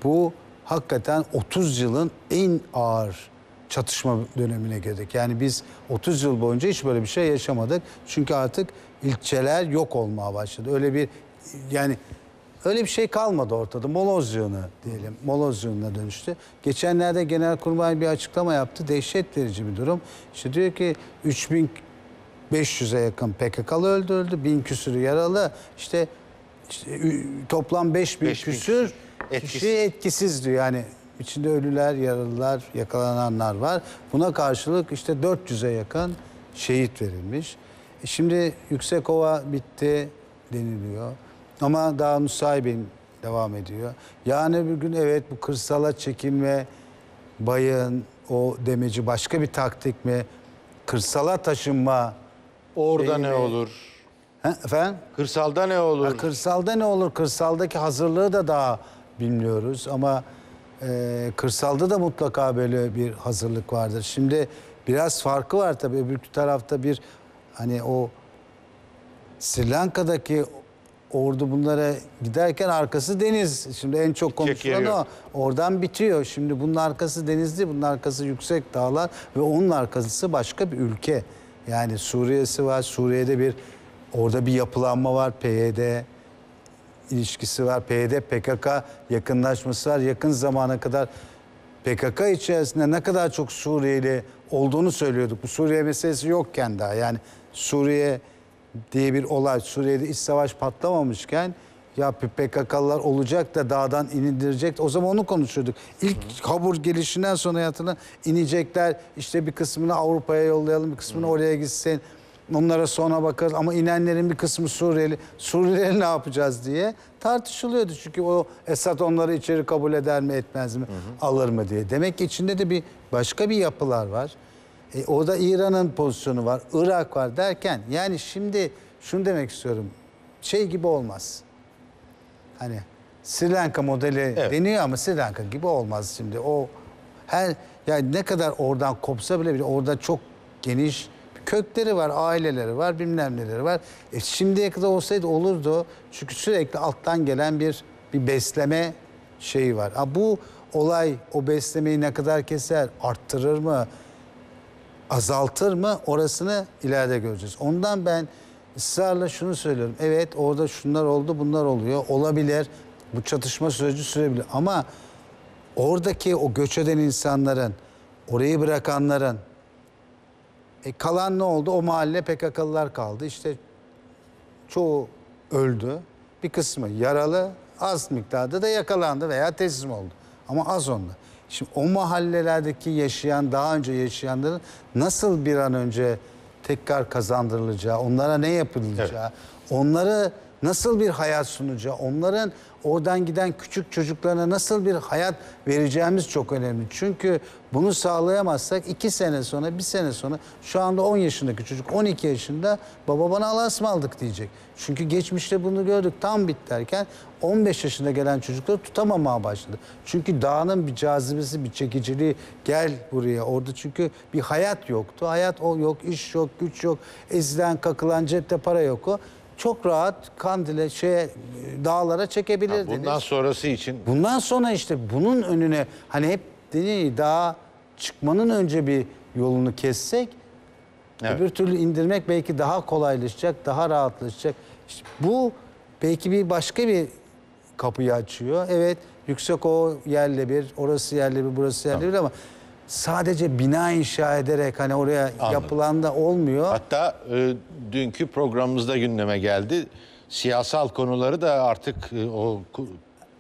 bu hakikaten 30 yılın en ağır çatışma dönemine girdik. Yani biz 30 yıl boyunca hiç böyle bir şey yaşamadık. Çünkü artık ilçeler yok olmaya başladı. Öyle bir öyle bir şey kalmadı ortada. Moloz yığını diyelim. Moloz yığınına dönüştü. Geçenlerde Genelkurmay bir açıklama yaptı. Dehşet verici bir durum. İşte diyor ki 3500'e yakın PKK'lı öldürüldü. 1000 küsürü yaralı. İşte toplam 5000 küsür kişi etkisiz diyor. Yani içinde ölüler, yaralılar, yakalananlar var. Buna karşılık işte 400'e yakın şehit verilmiş. Şimdi Yüksekova bitti deniliyor. Ama daha Nusaybin devam ediyor. Yani bir gün evet bu kırsala çekilme, bayın o demeci başka bir taktik mi? Kırsala taşınma. Orada ne olur? Efendim? Kırsalda ne olur? Kırsaldaki hazırlığı da daha bilmiyoruz ama kırsalda da mutlaka böyle bir hazırlık vardır. Şimdi biraz farkı var tabii. Öbür tarafta bir hani o Sri Lanka'daki ordu bunlara giderken arkası deniz. Şimdi en çok konuşulan o. Oradan bitiyor. Şimdi bunun arkası deniz değil, bunun arkası yüksek dağlar ve onun arkası başka bir ülke. Yani Suriye'si var. Suriye'de bir orada bir yapılanma var. PYD ilişkisi var. PYD PKK yakınlaşması var. Yakın zamana kadar PKK içerisinde ne kadar çok Suriyeli olduğunu söylüyorduk. Bu Suriye meselesi yokken daha. Yani Suriye diye bir olay, Suriye'de iç savaş patlamamışken ya PKK'lılar olacak da dağdan indirecek. O zaman onu konuşuyorduk. İlk kabur gelişinden sonra hayatına inecekler. İşte bir kısmını Avrupa'ya yollayalım, bir kısmını oraya gitsin. Onlara sonra bakarız ama inenlerin bir kısmı Suriyeli. Suriyeli ne yapacağız diye tartışılıyordu. Çünkü o Esad onları içeri kabul eder mi, etmez mi, alır mı diye. Demek ki içinde de bir başka bir yapılar var. Orada İran'ın pozisyonu var, Irak var derken yani şimdi şunu demek istiyorum. Şey gibi olmaz. Hani Sri Lanka modeli deniyor ama Sri Lanka gibi olmaz şimdi. O her yani ne kadar oradan kopsa bile orada çok geniş kökleri var, aileleri var, bilmem neleri var. Şimdiye kadar olsaydı olurdu. Çünkü sürekli alttan gelen bir besleme şeyi var. Bu olay o beslemeyi ne kadar keser, arttırır mı, azaltır mı, orasını ileride göreceğiz. Ondan ben ısrarla şunu söylüyorum. Evet, orada şunlar oldu, bunlar oluyor. Olabilir. Bu çatışma süreci sürebilir. Ama oradaki o göç eden insanların, orayı bırakanların kalan ne oldu? O mahalle PKK'lılar kaldı. İşte çoğu öldü. Bir kısmı yaralı. Az miktarda da yakalandı veya teslim oldu. Ama az onlar. Şimdi o mahallelerdeki yaşayan, daha önce yaşayanların nasıl bir an önce tekrar kazandırılacağı, onlara ne yapılacağı, onlara nasıl bir hayat sunacağı, onların oradan giden küçük çocuklarına nasıl bir hayat vereceğimiz çok önemli. Çünkü bunu sağlayamazsak 2 sene sonra, 1 sene sonra şu anda 10 yaşındaki çocuk 12 yaşında baba bana Allah'a ısmarladık diyecek. Çünkü geçmişte bunu gördük, tam bit derken 15 yaşında gelen çocukları tutamamaya başladı. Çünkü dağının bir cazibesi, bir çekiciliği, gel buraya orada çünkü bir hayat yoktu. Hayat yok, iş yok, güç yok, ezilen, kakılan, cepte para yok o. Çok rahat Kandil'e, dağlara çekebilirdiniz. Bundan sonrası için? Bundan sonra işte bunun önüne hani hep dağa çıkmanın önce bir yolunu kessek öbür türlü indirmek belki daha kolaylaşacak, daha rahatlaşacak. İşte bu belki bir başka bir kapıyı açıyor. Evet, yüksek o yerle bir, orası yerle bir, burası yerle bir ama sadece bina inşa ederek hani oraya yapılan da olmuyor. Hatta dünkü programımızda gündeme geldi. Siyasal konuları da artık o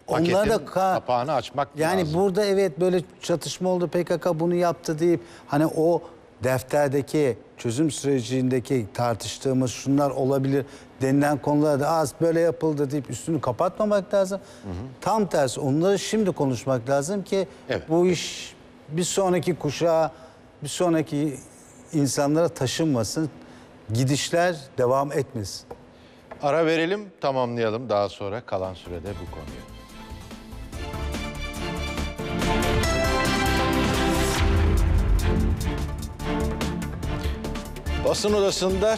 paketin da kapağını açmak yani lazım. Yani burada evet böyle çatışma oldu, PKK bunu yaptı deyip hani o defterdeki çözüm sürecindeki tartıştığımız şunlar olabilir denilen konularda az böyle yapıldı deyip üstünü kapatmamak lazım. Tam tersi onları şimdi konuşmak lazım ki bu iş bir sonraki kuşağa, bir sonraki insanlara taşınmasın, gidişler devam etmesin. Ara verelim, tamamlayalım daha sonra kalan sürede bu konuyu. Basın odasında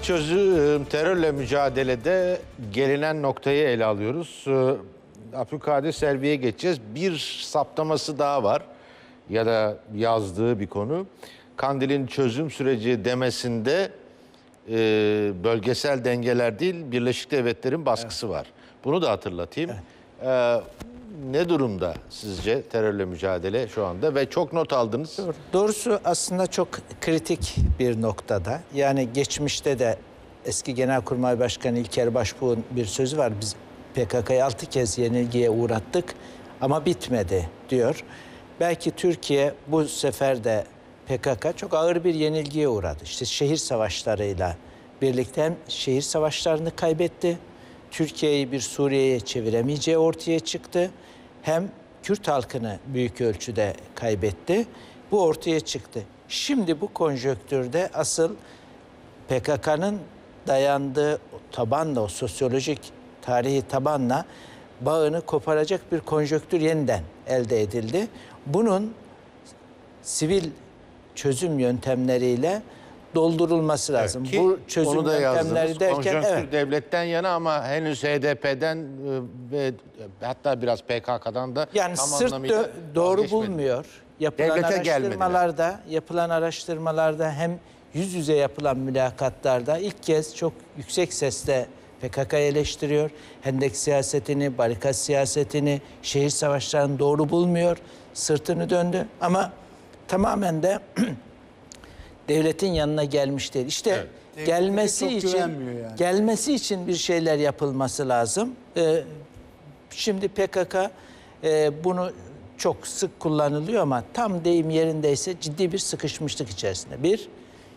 terörle mücadelede gelinen noktayı ele alıyoruz. Abdülkadir Servi'ye geçeceğiz. Bir saptaması daha var. Ya da yazdığı bir konu. Kandil'in çözüm süreci demesinde bölgesel dengeler değil, Birleşik Devletler'in baskısı var. Bunu da hatırlatayım. Ne durumda sizce terörle mücadele şu anda ve çok not aldınız? Doğrusu aslında çok kritik bir noktada. Yani geçmişte de eski Genelkurmay Başkanı İlker Başbuğ'un bir sözü var. Biz PKK'yı 6 kez yenilgiye uğrattık ama bitmedi diyor. Belki Türkiye bu sefer de PKK çok ağır bir yenilgiye uğradı. İşte şehir savaşlarıyla birlikte hem şehir savaşlarını kaybetti. Türkiye'yi bir Suriye'ye çeviremeyeceği ortaya çıktı. Hem Kürt halkını büyük ölçüde kaybetti. Bu ortaya çıktı. Şimdi bu konjonktürde asıl PKK'nın dayandığı tabanla, o sosyolojik tarihi tabanla bağını koparacak bir konjonktür yeniden elde edildi. Bunun sivil çözüm yöntemleriyle doldurulması lazım. Ki, bu çözüm yöntemleri derken konjonktür evet, devletten yana ama henüz HDP'den ve hatta biraz PKK'dan da yani tam anlamıyla doğru bulmuyor. Yapılan araştırmalarda hem yüz yüze yapılan mülakatlarda ilk kez çok yüksek sesle PKK'yı eleştiriyor. Hendek siyasetini, barikat siyasetini, şehir savaşlarını doğru bulmuyor. Sırtını döndü ama tamamen de devletin yanına gelmiş değil. İşte evet, gelmesi için bir şeyler yapılması lazım. Şimdi PKK bunu çok sık kullanılıyor ama tam deyim yerindeyse ciddi bir sıkışmışlık içerisinde. Bir,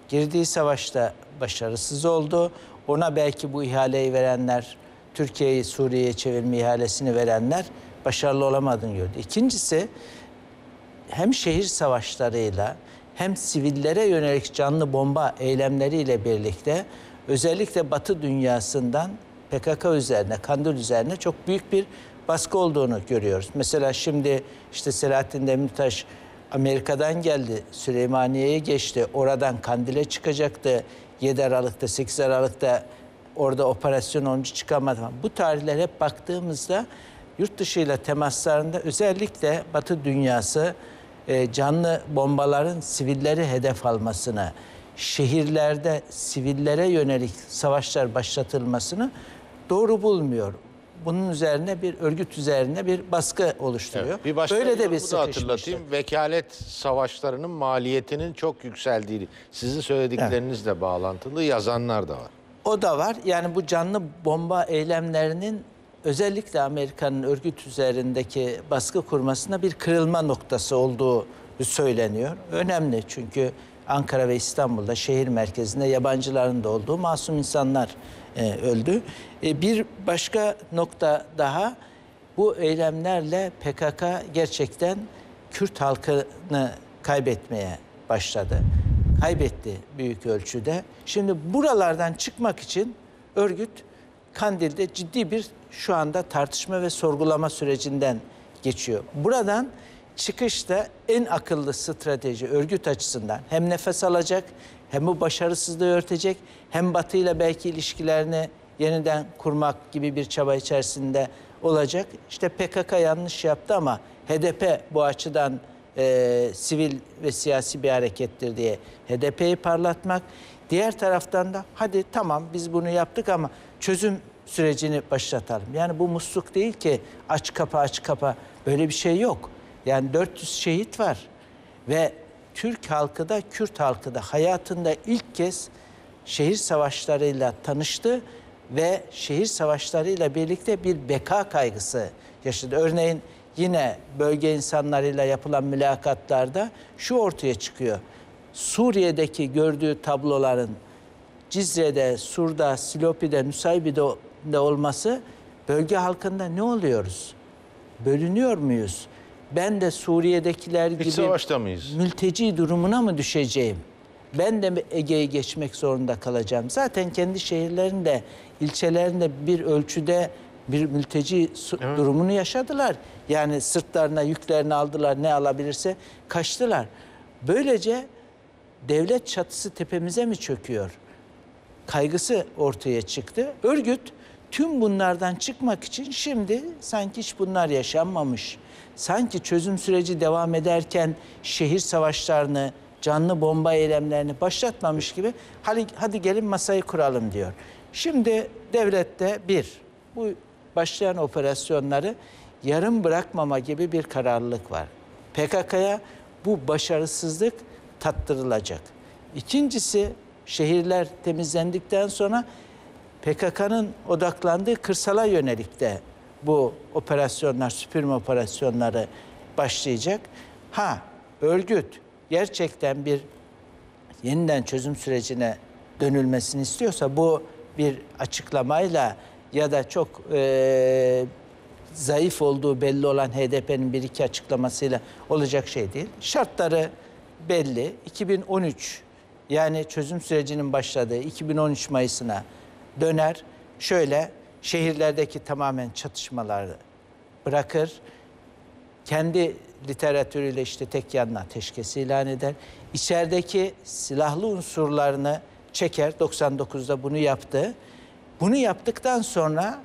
girdiği savaşta başarısız oldu. Ona belki bu ihaleyi verenler, Türkiye'yi Suriye'ye çevirme ihalesini verenler başarılı olamadığını gördü. İkincisi, hem şehir savaşlarıyla hem sivillere yönelik canlı bomba eylemleriyle birlikte özellikle Batı dünyasından PKK üzerine, Kandil üzerine çok büyük bir baskı olduğunu görüyoruz. Mesela şimdi işte Selahattin Demirtaş Amerika'dan geldi, Süleymaniye'ye geçti, oradan Kandil'e çıkacaktı. 7 Aralık'ta, 8 Aralık'ta orada operasyon olunca çıkamadı. Bu tarihlere hep baktığımızda yurt dışıyla temaslarında özellikle Batı dünyası canlı bombaların sivilleri hedef almasını, şehirlerde sivillere yönelik savaşlar başlatılmasını doğru bulmuyor. Bunun üzerine bir örgüt üzerine bir baskı oluşturuyor. Evet, böyle de bir hatırlatayım. Vekalet savaşlarının maliyetinin çok yükseldiği, sizin söylediklerinizle evet, bağlantılı yazanlar da var. O da var. Yani bu canlı bomba eylemlerinin özellikle Amerika'nın örgüt üzerindeki baskı kurmasına bir kırılma noktası olduğu söyleniyor. Önemli çünkü Ankara ve İstanbul'da şehir merkezinde yabancıların da olduğu masum insanlar öldü. Bir başka nokta daha, bu eylemlerle PKK gerçekten Kürt halkını kaybetmeye başladı. Kaybetti büyük ölçüde. Şimdi buralardan çıkmak için örgüt Kandil'de ciddi bir şu anda tartışma ve sorgulama sürecinden geçiyor. Buradan çıkışta en akıllı strateji örgüt açısından hem nefes alacak, hem bu başarısızlığı örtecek, hem Batı'yla belki ilişkilerini yeniden kurmak gibi bir çaba içerisinde olacak. İşte PKK yanlış yaptı ama HDP bu açıdan sivil ve siyasi bir harekettir diye HDP'yi parlatmak. Diğer taraftan da hadi tamam biz bunu yaptık ama çözüm sürecini başlatalım. Yani bu musluk değil ki aç kapa aç kapa, böyle bir şey yok. Yani 400 şehit var ve Türk halkı da Kürt halkı da hayatında ilk kez şehir savaşlarıyla tanıştı ve şehir savaşlarıyla birlikte bir beka kaygısı yaşadı. Örneğin yine bölge insanlarıyla yapılan mülakatlarda şu ortaya çıkıyor. Suriye'deki gördüğü tabloların Cizre'de, Sur'da, Silopi'de, Nusaybi'de olması, bölge halkında ne oluyoruz? Bölünüyor muyuz? Ben de Suriye'dekiler gibi mülteci durumuna mı düşeceğim? Ben de Ege'yi geçmek zorunda kalacağım. Zaten kendi şehirlerinde, ilçelerinde bir ölçüde bir mülteci evet, durumunu yaşadılar. Yani sırtlarına yüklerini aldılar, ne alabilirse kaçtılar. Böylece devlet çatısı tepemize mi çöküyor kaygısı ortaya çıktı. Örgüt tüm bunlardan çıkmak için şimdi sanki hiç bunlar yaşanmamış, sanki çözüm süreci devam ederken şehir savaşlarını, canlı bomba eylemlerini başlatmamış gibi hadi gelin masayı kuralım diyor. Şimdi devlette bir, bu başlayan operasyonları yarım bırakmama gibi bir kararlılık var. PKK'ya bu başarısızlık tattırılacak. İkincisi, şehirler temizlendikten sonra PKK'nın odaklandığı kırsala yönelik de bu operasyonlar, süpürme operasyonları başlayacak. Ha, örgüt gerçekten bir yeniden çözüm sürecine dönülmesini istiyorsa bu bir açıklamayla ya da çok zayıf olduğu belli olan HDP'nin bir iki açıklamasıyla olacak şey değil. Şartları belli. 2013 yani çözüm sürecinin başladığı 2013 Mayıs'ına döner. Şöyle şehirlerdeki tamamen çatışmalar bırakır. Kendi literatürüyle işte tek yanlı ateşkesi ilan eder. İçerideki silahlı unsurlarını çeker. 99'da bunu yaptı. Bunu yaptıktan sonra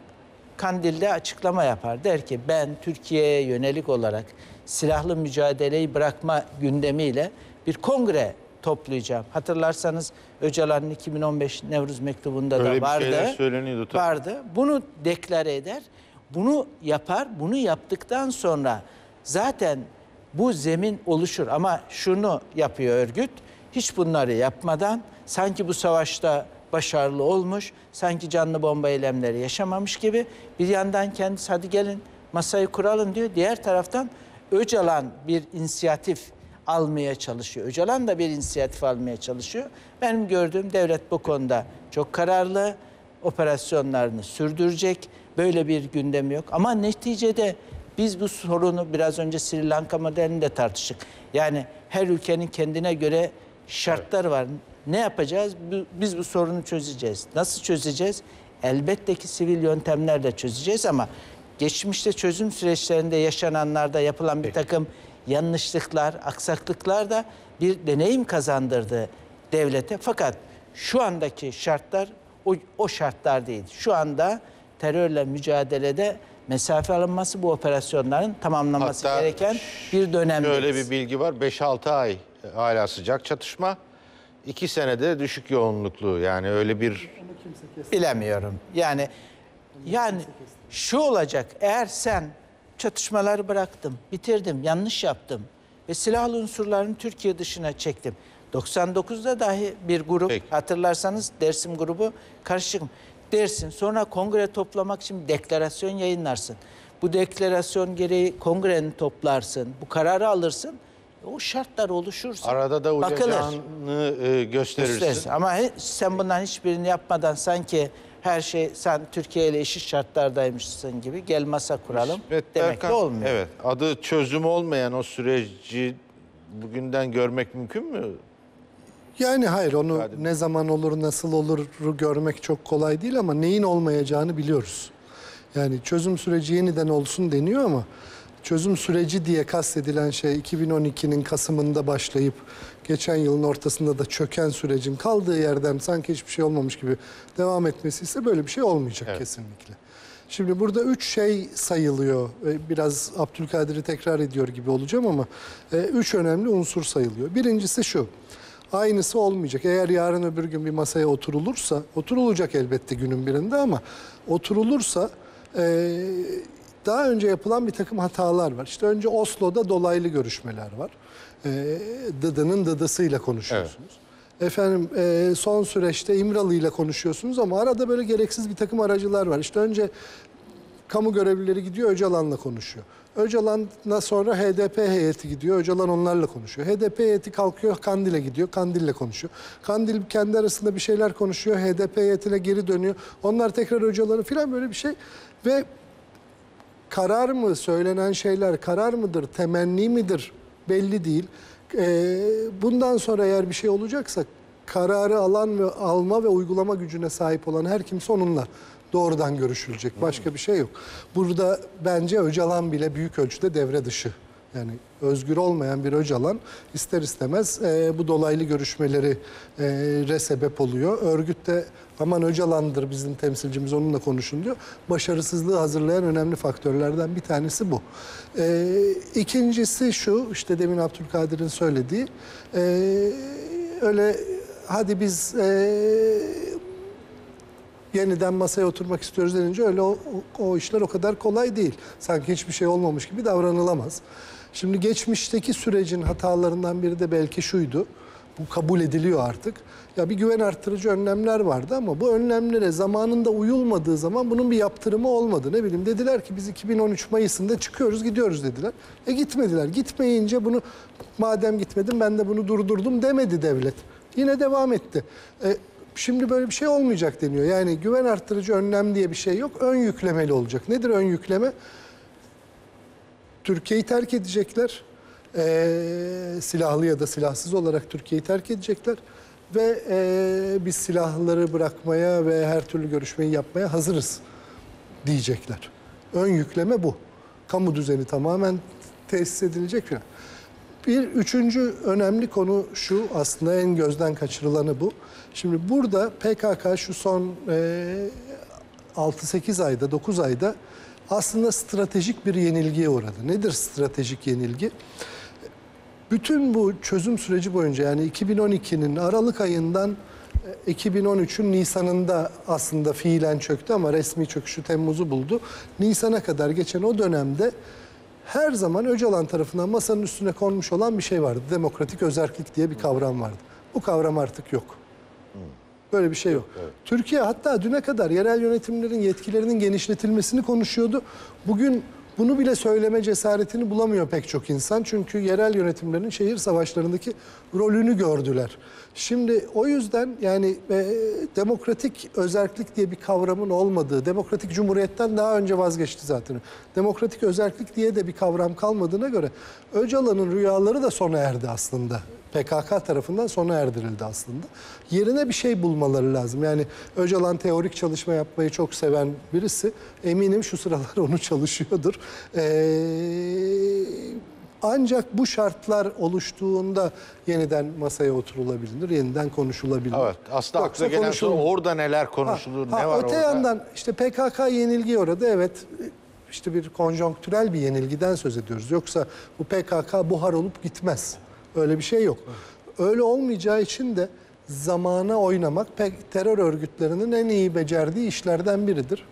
Kandil'de açıklama yapar. Der ki ben Türkiye'ye yönelik olarak silahlı mücadeleyi bırakma gündemiyle bir kongre toplayacağım. Hatırlarsanız Öcalan'ın 2015 Nevruz mektubunda öyle da vardı. Bunu deklare eder. Bunu yapar. Bunu yaptıktan sonra zaten bu zemin oluşur. Ama şunu yapıyor örgüt. Hiç bunları yapmadan sanki bu savaşta başarılı olmuş, sanki canlı bomba eylemleri yaşamamış gibi bir yandan kendisi hadi gelin masayı kuralım diyor. Diğer taraftan Öcalan bir inisiyatif almaya çalışıyor. Öcalan da bir inisiyatif almaya çalışıyor. Benim gördüğüm devlet bu konuda çok kararlı, operasyonlarını sürdürecek. Böyle bir gündem yok. Ama neticede biz bu sorunu biraz önce Sri Lanka modelini de tartıştık. Yani her ülkenin kendine göre şartları var. Ne yapacağız? Biz bu sorunu çözeceğiz. Nasıl çözeceğiz? Elbette ki sivil yöntemlerle çözeceğiz ama geçmişte çözüm süreçlerinde yaşananlarda yapılan bir takım yanlışlıklar, aksaklıklar da bir deneyim kazandırdı devlete. Fakat şu andaki şartlar o şartlar değil. Şu anda terörle mücadelede mesafe alınması bu operasyonların tamamlanması hatta gereken bir dönemdir. Şöyle bir bilgi var. 5-6 ay hala sıcak çatışma. 2 senede düşük yoğunluklu. Yani öyle bir bilemiyorum. Yani şu olacak. Eğer sen çatışmaları bıraktım, bitirdim, yanlış yaptım ve silahlı unsurlarını Türkiye dışına çektim. 99'da dahi bir grup hatırlarsanız Dersim grubu karışık. Dersin sonra kongre toplamak için deklarasyon yayınlarsın. Bu deklarasyon gereği kongreni toplarsın. Bu kararı alırsın. O şartlar oluşursa arada da uyacağını gösterirsin. Ama sen bundan hiçbirini yapmadan sanki her şey sen Türkiye ile eşit şartlardaymışsın gibi gel masa kuralım demek de olmuyor. Evet, adı çözüm olmayan o süreci bugünden görmek mümkün mü? Yani hayır, onu ne zaman olur, nasıl olur görmek çok kolay değil ama neyin olmayacağını biliyoruz. Yani çözüm süreci yeniden olsun deniyor ama çözüm süreci diye kastedilen şey 2012'nin Kasım'ında başlayıp geçen yılın ortasında da çöken sürecin kaldığı yerden sanki hiçbir şey olmamış gibi devam etmesi ise böyle bir şey olmayacak kesinlikle. Şimdi burada 3 şey sayılıyor. Biraz Abdülkadir'i tekrar ediyor gibi olacağım ama 3 önemli unsur sayılıyor. Birincisi şu. Aynısı olmayacak. Eğer yarın öbür gün bir masaya oturulursa, oturulacak elbette günün birinde ama oturulursa daha önce yapılan bir takım hatalar var. İşte önce Oslo'da dolaylı görüşmeler var. Dıdının dıdısıyla konuşuyorsunuz. Evet. Efendim son süreçte İmralı'yla konuşuyorsunuz ama arada böyle gereksiz bir takım aracılar var. İşte önce kamu görevlileri gidiyor Öcalan'la konuşuyor. Öcalan'la sonra HDP heyeti gidiyor. Öcalan onlarla konuşuyor. HDP heyeti kalkıyor Kandil'e gidiyor. Kandil'le konuşuyor. Kandil kendi arasında bir şeyler konuşuyor. HDP heyetine geri dönüyor. Onlar tekrar Öcalan'ı falan böyle bir şey. Ve karar mı söylenen şeyler karar mıdır, temenni midir belli değil. Bundan sonra eğer bir şey olacaksa kararı alan ve alma ve uygulama gücüne sahip olan her kimse onunla doğrudan görüşülecek. Başka bir şey yok. Burada bence Öcalan bile büyük ölçüde devre dışı. Yani özgür olmayan bir Öcalan ister istemez bu dolaylı görüşmeleri sebep oluyor. Örgüt de aman Öcalan'dır bizim temsilcimiz onunla konuşun diyor. Başarısızlığı hazırlayan önemli faktörlerden bir tanesi bu. İkincisi şu işte demin Abdülkadir'in söylediği öyle hadi biz yeniden masaya oturmak istiyoruz denince öyle o işler o kadar kolay değil. Sanki hiçbir şey olmamış gibi davranılamaz. Şimdi geçmişteki sürecin hatalarından biri de belki şuydu. Bu kabul ediliyor artık. Ya bir güven artırıcı önlemler vardı ama bu önlemlere zamanında uyulmadığı zaman bunun bir yaptırımı olmadı. Ne bileyim dediler ki biz 2013 Mayıs'ında çıkıyoruz gidiyoruz dediler. Gitmediler. Gitmeyince bunu madem gitmedim ben de bunu durdurdum demedi devlet. Yine devam etti. Şimdi böyle bir şey olmayacak deniyor. Yani güven artırıcı önlem diye bir şey yok. Ön yüklemeli olacak. Nedir ön yükleme? Türkiye'yi terk edecekler. Silahlı ya da silahsız olarak Türkiye'yi terk edecekler. Ve biz silahları bırakmaya ve her türlü görüşmeyi yapmaya hazırız diyecekler. Ön yükleme bu. kamu düzeni tamamen tesis edilecek falan. Bir üçüncü önemli konu şu, aslında en gözden kaçırılanı bu. Şimdi burada PKK şu son 6-8 ayda, 9 ayda aslında stratejik bir yenilgiye uğradı. Nedir stratejik yenilgi? Bütün bu çözüm süreci boyunca, yani 2012'nin Aralık ayından 2013'ün Nisan'ında aslında fiilen çöktü ama resmi çöküşü Temmuz'u buldu. Nisan'a kadar geçen o dönemde her zaman Öcalan tarafından masanın üstüne konmuş olan bir şey vardı. Demokratik özerklik diye bir kavram vardı. Bu kavram artık yok. Böyle bir şey yok. Evet. Türkiye hatta düne kadar yerel yönetimlerin yetkilerinin genişletilmesini konuşuyordu. Bugün bunu bile söyleme cesaretini bulamıyor pek çok insan. Çünkü yerel yönetimlerin şehir savaşlarındaki rolünü gördüler. Şimdi o yüzden yani demokratik özerklik diye bir kavramın olmadığı, demokratik cumhuriyetten daha önce vazgeçti zaten. Demokratik özerklik diye de bir kavram kalmadığına göre Öcalan'ın rüyaları da sona erdi aslında. PKK tarafından sona erdirildi aslında. Yerine bir şey bulmaları lazım. Yani Öcalan teorik çalışma yapmayı çok seven birisi. Eminim şu sıralar onu çalışıyordur. Ancak bu şartlar oluştuğunda yeniden masaya oturulabilir, yeniden konuşulabilir. Evet, aslında akla gelen soru orada neler konuşulur, ne var öte orada? Öte yandan işte PKK yenilgiye uğradı, evet. İşte bir konjonktürel bir yenilgiden söz ediyoruz. Yoksa bu PKK buhar olup gitmez. Öyle bir şey yok. Öyle olmayacağı için de zamana oynamak terör örgütlerinin en iyi becerdiği işlerden biridir.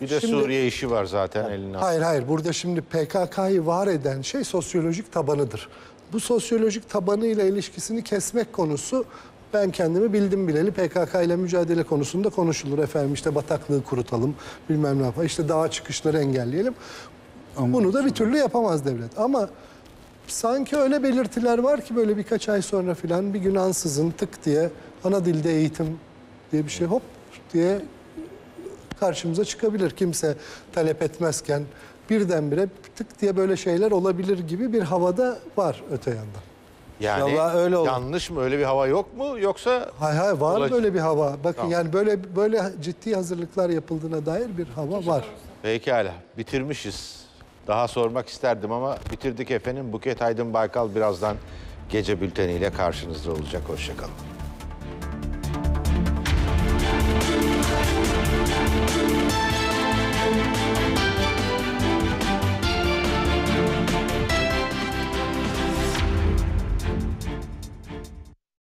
Bir de şimdi, Suriye işi var zaten elinde. Hayır hayır, burada şimdi PKK'yı var eden şey sosyolojik tabanıdır. Bu sosyolojik tabanıyla ilişkisini kesmek konusu, ben kendimi bildim bileli PKK ile mücadele konusunda konuşulur. Efendim işte bataklığı kurutalım, bilmem ne yapalım, işte dağa çıkışları engelleyelim. Ama bunu da bir türlü yapamaz devlet. Ama sanki öyle belirtiler var ki böyle birkaç ay sonra filan bir gün ansızın tık diye ana dilde eğitim diye bir şey hop diye karşımıza çıkabilir. Kimse talep etmezken birdenbire tık diye böyle şeyler olabilir gibi bir havada var öte yandan. Yani öyle yanlış mı? Öyle bir hava yok mu? Yoksa... Hayır hayır, var böyle bir hava. Bakın tamam, yani böyle ciddi hazırlıklar yapıldığına dair bir hava var. Pekala, bitirmişiz. Daha sormak isterdim ama bitirdik efendim. Buket Aydın Baykal birazdan Gece Bülteni ile karşınızda olacak. Hoşçakalın.